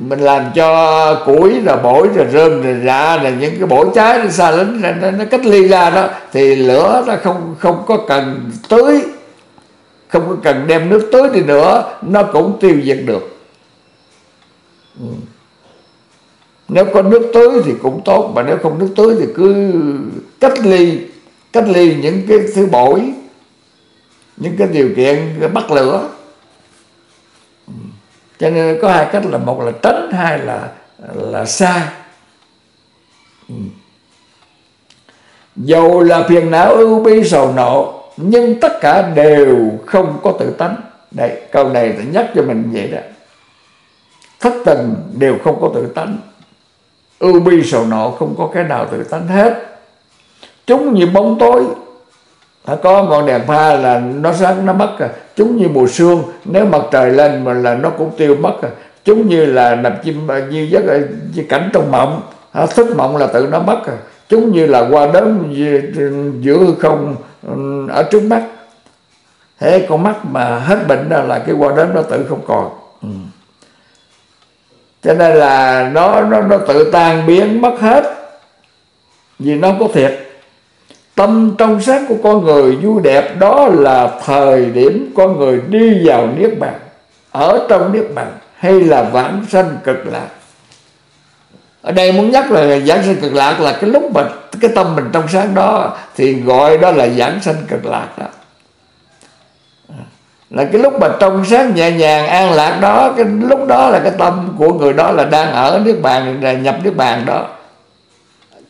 mình làm cho củi rồi bổi rồi rơm rồi rạ là những cái bổi cháy nó xa lánh, nó cách ly ra đó thì lửa nó không có cần tưới, không có cần đem nước tưới đi nữa, nó cũng tiêu diệt được. Nếu có nước tưới thì cũng tốt, mà nếu không nước tưới thì cứ cách ly những cái thứ bổi, những cái điều kiện bắt lửa. Cho nên có hai cách, là một là tránh, hai là xa. Dầu là phiền não ưu bi sầu nộ, nhưng tất cả đều không có tự tánh. Đây, câu này đã nhắc cho mình vậy đó. Thất tình đều không có tự tánh, ưu bi sầu nộ không có cái nào tự tánh hết. Chúng như bóng tối, có ngọn đèn pha là nó sáng nó mất rồi. Chúng như mùa sương, nếu mặt trời lên mà là nó cũng tiêu mất rồi. Chúng như là nằm chim, như giấc cảnh trong mộng, thức mộng là tự nó mất rồi. Chúng như là qua đớn giữa hư không ở trước mắt. Thế con mắt mà hết bệnh là cái qua đớn nó tự không còn. Cho nên là nó tự tan biến mất hết, vì nó có thiệt. Tâm trong sáng của con người vui đẹp, đó là thời điểm con người đi vào Niết Bàn, ở trong Niết Bàn hay là vãng sanh cực lạc. Ở đây muốn nhắc là vãng sanh cực lạc là cái lúc mà cái tâm mình trong sáng đó thì gọi đó là vãng sanh cực lạc đó. Là cái lúc mà trong sáng nhẹ nhàng an lạc đó, cái lúc đó là cái tâm của người đó là đang ở Niết Bàn, là nhập Niết Bàn đó.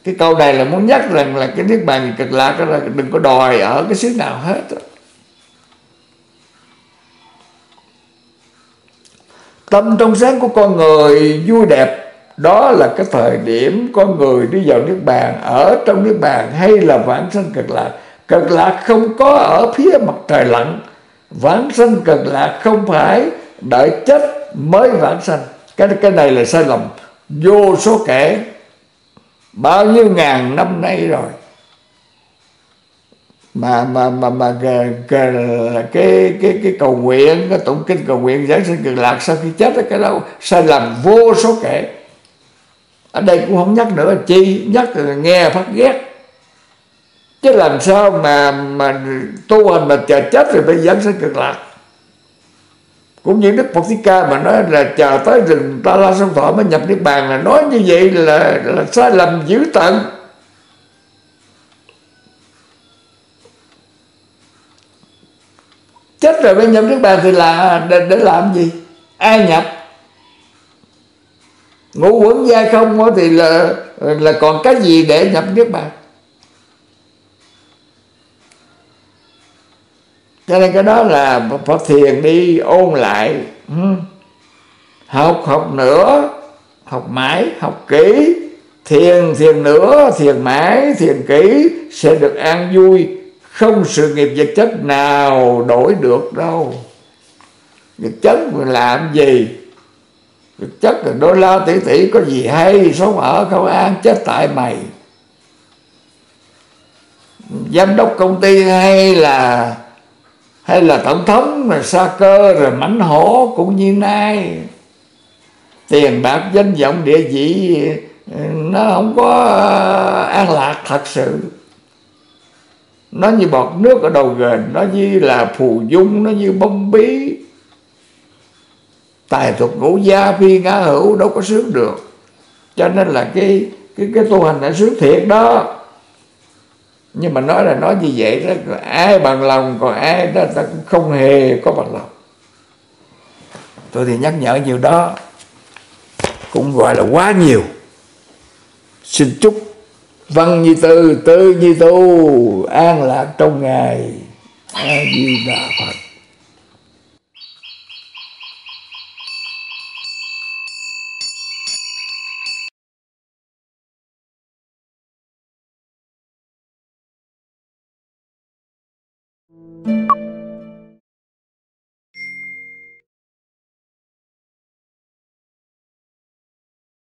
Cái câu này là muốn nhắc rằng là cái Niết Bàn cực lạc đó là đừng có đòi ở cái xứ nào hết đó. Tâm trong sáng của con người vui đẹp, đó là cái thời điểm con người đi vào Niết Bàn, ở trong Niết Bàn hay là vãng sanh cực lạc. Cực lạc không có ở phía mặt trời lặn, vãng sanh cực lạc không phải đợi chết mới vãng sanh. Cái này là sai lầm vô số kể, bao nhiêu ngàn năm nay rồi mà cái cầu nguyện, cái tụng kinh cầu nguyện vãng sanh cực lạc sau khi chết, cái đó sai lầm vô số kể. Ở đây cũng không nhắc nữa, chi nhắc là nghe phát ghét. Chứ làm sao mà tu hành mà chờ chết rồi phải vãng sanh cực lạc. Cũng như Đức Phật Thích Ca mà nói là chờ tới rừng Ta La Sông Thọ mới nhập Niết Bàn, là nói như vậy là sai lầm dữ tận. Chết rồi mới nhập Niết Bàn thì là để làm gì? Ai nhập? Ngũ uẩn giai không thì là còn cái gì để nhập Niết Bàn? Cho nên cái đó là Phật thiền đi ôn lại, học nữa, học mãi, học kỹ, thiền nữa, thiền mãi, thiền kỹ sẽ được an vui, không sự nghiệp vật chất nào đổi được đâu. Vật chất mình làm gì? Vật chất là đô la tỷ tỷ có gì hay, sống ở không an chết tại mày. Giám đốc công ty hay là tổng thống rồi sa cơ rồi mãnh hổ cũng như nay, tiền bạc danh vọng địa vị nó không có an lạc thật sự, nó như bọt nước ở đầu ghềnh, nó như là phù dung, nó như bông bí. Tài thuật ngũ gia phi ngã hữu đâu có sướng được. Cho nên là cái tu hành đã sướng thiệt đó. Nhưng mà nói là nói như vậy đó, ai bằng lòng, còn ai đó ta cũng không hề có bằng lòng. Tôi thì nhắc nhở nhiều đó, cũng gọi là quá nhiều. Xin chúc văn như tư, tư như tu, an lạc trong ngày. A Di Đà Phật.